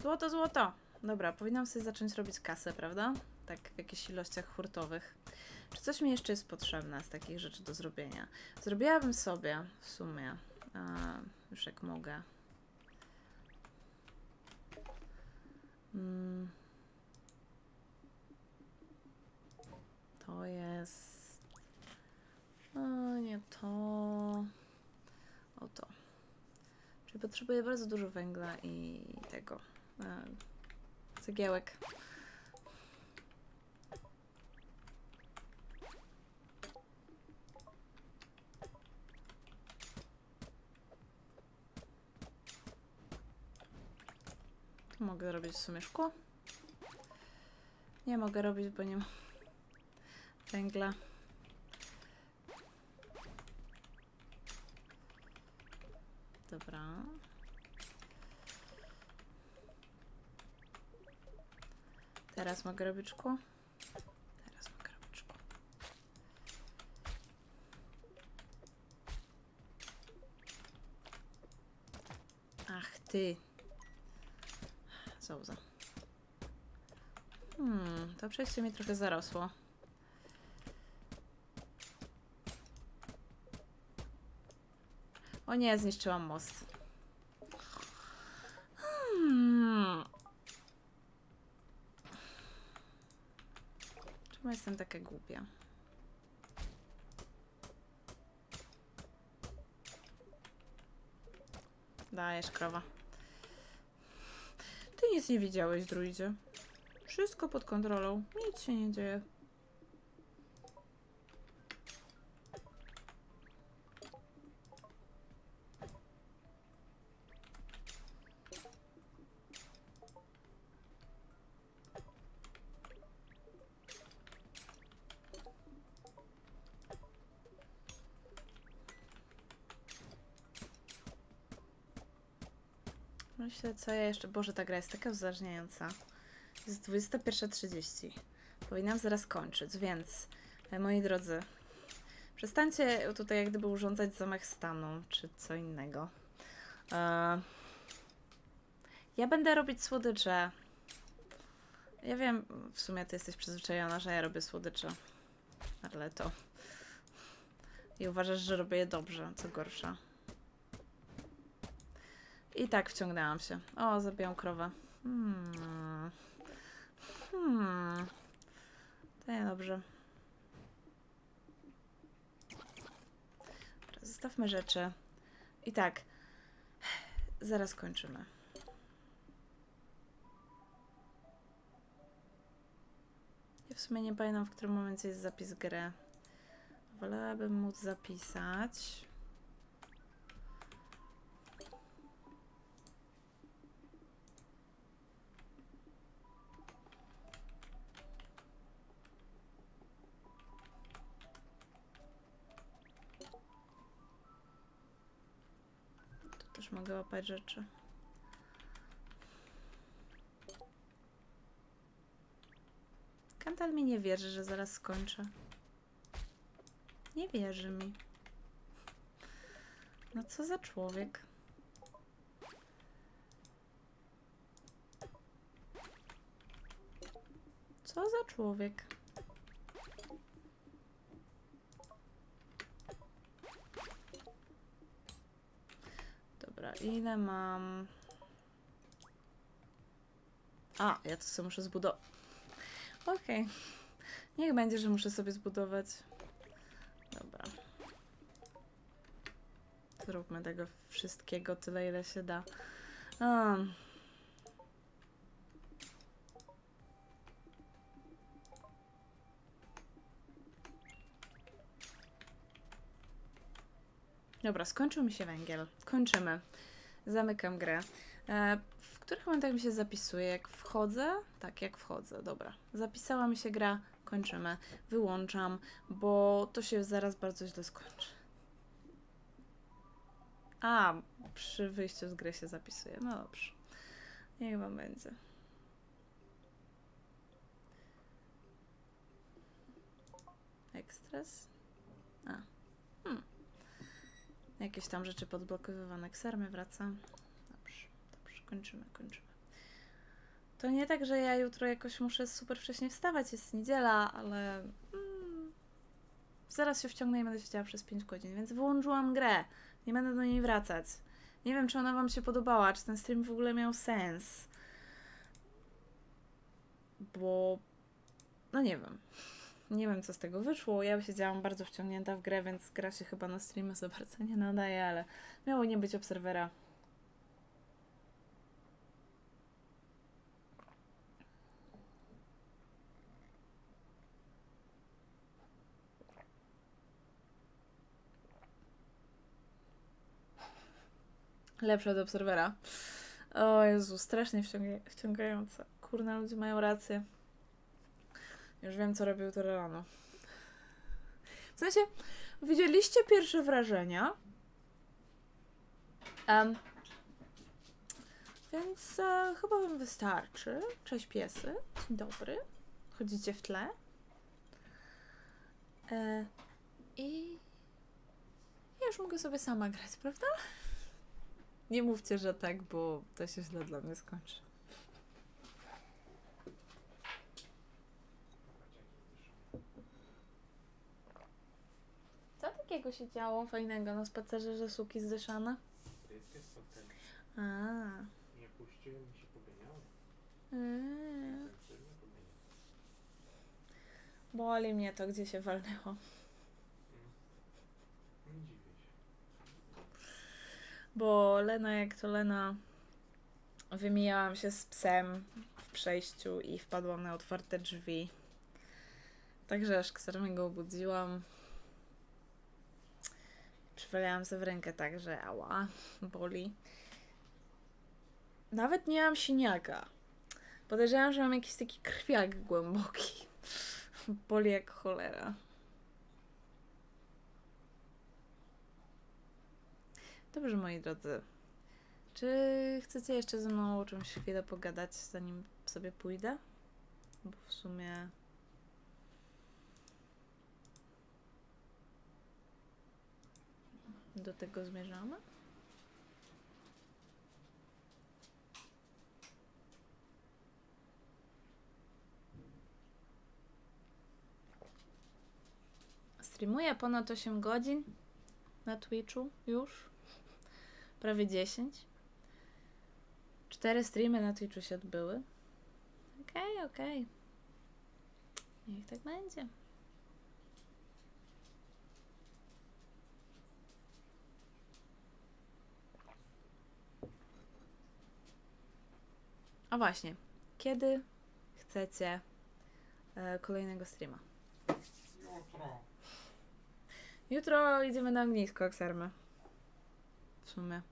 Złoto, złoto! Dobra, powinnam sobie zacząć robić kasę, prawda? Tak w jakichś ilościach hurtowych. Czy coś mi jeszcze jest potrzebne z takich rzeczy do zrobienia? Zrobiłabym sobie w sumie, a, już jak mogę. Mm. To jest... O, nie to... O to. Czyli potrzebuję bardzo dużo węgla i tego. A, cegiełek. Mogę robić w sumie szkło? Nie mogę robić, bo nie ma węgla. Dobra. Teraz mogę robić szkło? Teraz mogę robić szkło. Ach ty. Hmm, to przejście mi trochę zarosło. O nie, zniszczyłam most. Hmm. Czemu jestem taka głupia? Dajesz, krowa. Ty nic nie widziałeś, druidzie. Wszystko pod kontrolą. Nic się nie dzieje. Myślę, co ja jeszcze... Boże, ta gra jest taka uzależniająca. Jest dwudziesta pierwsza trzydzieści. Powinnam zaraz kończyć, więc moi drodzy, przestańcie tutaj jak gdyby urządzać zamach stanu, czy co innego. Eee, ja będę robić słodycze. Ja wiem, w sumie ty jesteś przyzwyczajona, że ja robię słodycze. Ale to... I uważasz, że robię je dobrze, co gorsza. I tak wciągnęłam się. O, zabiłam krowę. Hmm... Hmm... To nie dobrze. Dobra, zostawmy rzeczy. I tak. Zaraz kończymy. Ja w sumie nie pamiętam, w którym momencie jest zapis gry. Wolałabym móc zapisać... Mogę łapać rzeczy. Kantal mi nie wierzy, że zaraz skończę. Nie wierzy mi. No co za człowiek. Co za człowiek. ile mam... A, ja to sobie muszę zbudować. Okej. Okay. Niech będzie, że muszę sobie zbudować. Dobra. Zróbmy tego wszystkiego tyle, ile się da. A. Dobra, skończył mi się węgiel. Kończymy. Zamykam grę. W których momentach mi się zapisuje? Jak wchodzę? Tak, jak wchodzę. Dobra. Zapisała mi się gra. Kończymy. Wyłączam, bo to się zaraz bardzo źle skończy. A, przy wyjściu z gry się zapisuje. No dobrze. Niech wam będzie. Ekstras? A. Hmm. Jakieś tam rzeczy podblokowywane. Ksermy wracam. Kończymy, kończymy. To nie tak, że ja jutro jakoś muszę super wcześnie wstawać, jest niedziela, ale mm, zaraz się wciągnę i będę siedziała przez pięć godzin, więc wyłączyłam grę. Nie będę do niej wracać. Nie wiem, czy ona wam się podobała, czy ten stream w ogóle miał sens. Bo... no nie wiem. Nie wiem, co z tego wyszło. Ja siedziałam bardzo wciągnięta w grę, więc gra się chyba na streamy za bardzo nie nadaje, ale miało nie być Obserwera. Lepsze od Obserwera. O Jezu, strasznie wciągające. Kurna, ludzie mają rację. Już wiem, co robił to rano. W sensie, widzieliście pierwsze wrażenia. Um, więc e, chyba wam wystarczy. Cześć piesy. Dzień dobry. Chodzicie w tle. E, I... ja już mogę sobie sama grać, prawda? Nie mówcie, że tak, bo to się źle dla mnie skończy. Co takiego się działo fajnego na spacerze, że suki zdyszane? A. Nie puściłem, mi się poganiały. Yy. Boli mnie to, gdzie się walnęło. Bo Lena, jak to Lena, wymijałam się z psem w przejściu i wpadłam na otwarte drzwi. Także aż ksermę go obudziłam. Przywalałam sobie w rękę tak, że ała, boli. Nawet nie mam siniaka. Podejrzewam, że mam jakiś taki krwiak głęboki. Boli jak cholera. Dobrze, moi drodzy, czy chcecie jeszcze ze mną o czymś chwilę pogadać, zanim sobie pójdę? Bo w sumie... do tego zmierzamy? Streamuję ponad osiem godzin na Twitchu już. Prawie dziesięć. Cztery streamy na Twitchu się odbyły. Okej, okay, okej. Okay. Niech tak będzie. A właśnie. Kiedy chcecie e, kolejnego streama? Jutro. Jutro idziemy na ognisko, Xarmy. W sumie.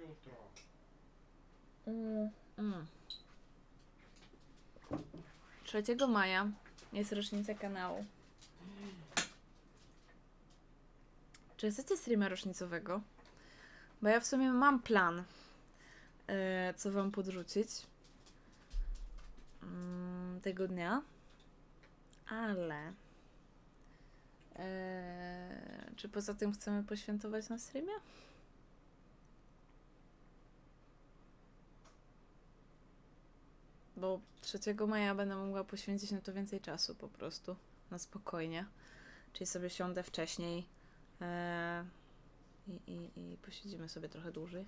Jutro. Mm, mm. trzeciego maja jest rocznica kanału. Czy chcecie streama rocznicowego? Bo ja w sumie mam plan, yy, co wam podrzucić yy, tego dnia, ale yy, czy poza tym chcemy poświętować na streamie? Bo trzeciego maja będę mogła poświęcić na to więcej czasu po prostu, na spokojnie. Czyli sobie siądę wcześniej, e, i, i, i posiedzimy sobie trochę dłużej.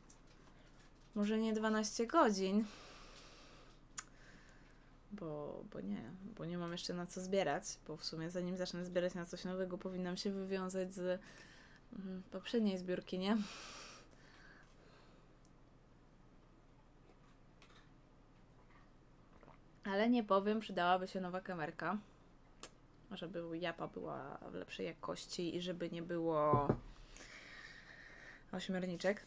Może nie dwanaście godzin, bo, bo nie, bo nie mam jeszcze na co zbierać, bo w sumie zanim zacznę zbierać na coś nowego, powinnam się wywiązać z mm, poprzedniej zbiórki, nie? Ale nie powiem, przydałaby się nowa kamerka, żeby japa była w lepszej jakości i żeby nie było ośmiorniczek.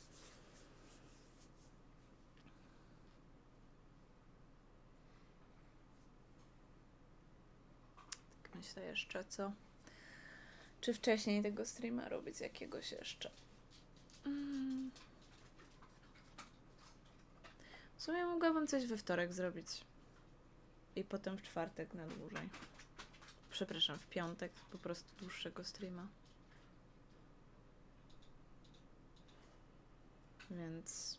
Tak myślę jeszcze, co? Czy wcześniej tego streama robić jakiegoś jeszcze? Mm. W sumie mogłabym coś we wtorek zrobić. I potem w czwartek na dłużej. Przepraszam, w piątek po prostu dłuższego streama. Więc...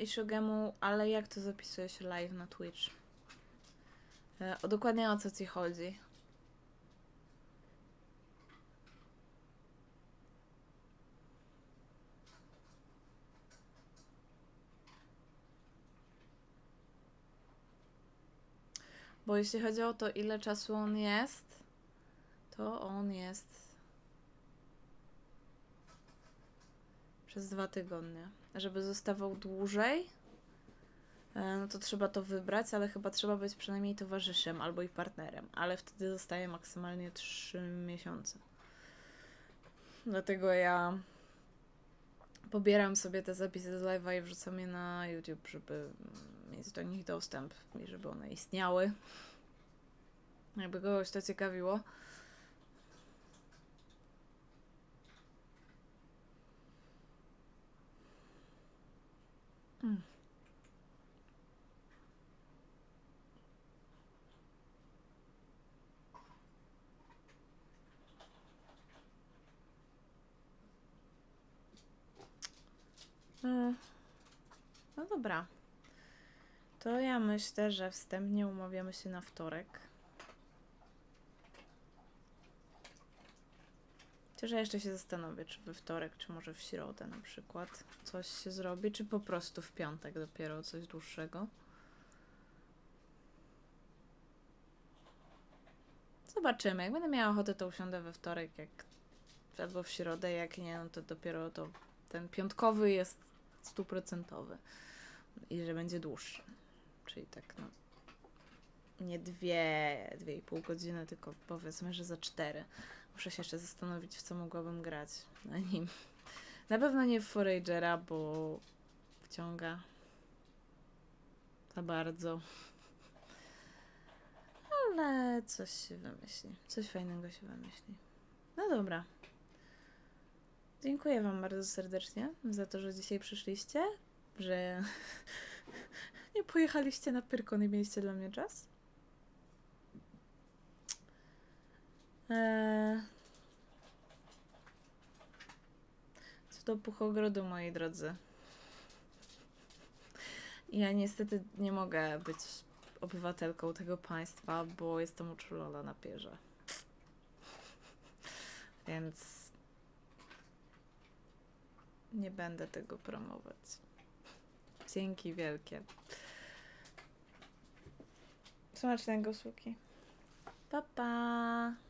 I Shogemu, ale jak to zapisuje się live na Twitch? O, dokładnie o co ci chodzi? Bo jeśli chodzi o to, ile czasu on jest, to on jest przez dwa tygodnie. Żeby zostawał dłużej, no to trzeba to wybrać, ale chyba trzeba być przynajmniej towarzyszem albo i partnerem, ale wtedy zostaje maksymalnie trzy miesiące. Dlatego ja pobieram sobie te zapisy z live'a i wrzucam je na YouTube, żeby mieć do nich dostęp i żeby one istniały. Jakby kogoś to ciekawiło. Hmm. No dobra, to ja myślę, że wstępnie umawiamy się na wtorek. Chociaż ja jeszcze się zastanowię, czy we wtorek, czy może w środę na przykład coś się zrobi, czy po prostu w piątek dopiero coś dłuższego. Zobaczymy. Jak będę miała ochotę, to usiądę we wtorek, jak, albo w środę, jak nie, no to dopiero to ten piątkowy jest stuprocentowy i że będzie dłuższy. Czyli tak no, nie dwie, dwie i pół godziny, tylko powiedzmy, że za cztery. Muszę się jeszcze zastanowić, w co mogłabym grać na nim. Na pewno nie w Foragera, bo wciąga za bardzo. Ale coś się wymyśli. Coś fajnego się wymyśli. No dobra. Dziękuję wam bardzo serdecznie za to, że dzisiaj przyszliście, że nie pojechaliście na Pyrkon i mieliście dla mnie czas. Co do puchogrodu, moi drodzy. Ja niestety nie mogę być obywatelką tego państwa, bo jestem uczulona na pierze. Więc nie będę tego promować. Dzięki wielkie. Smacznego, suki. Pa, pa.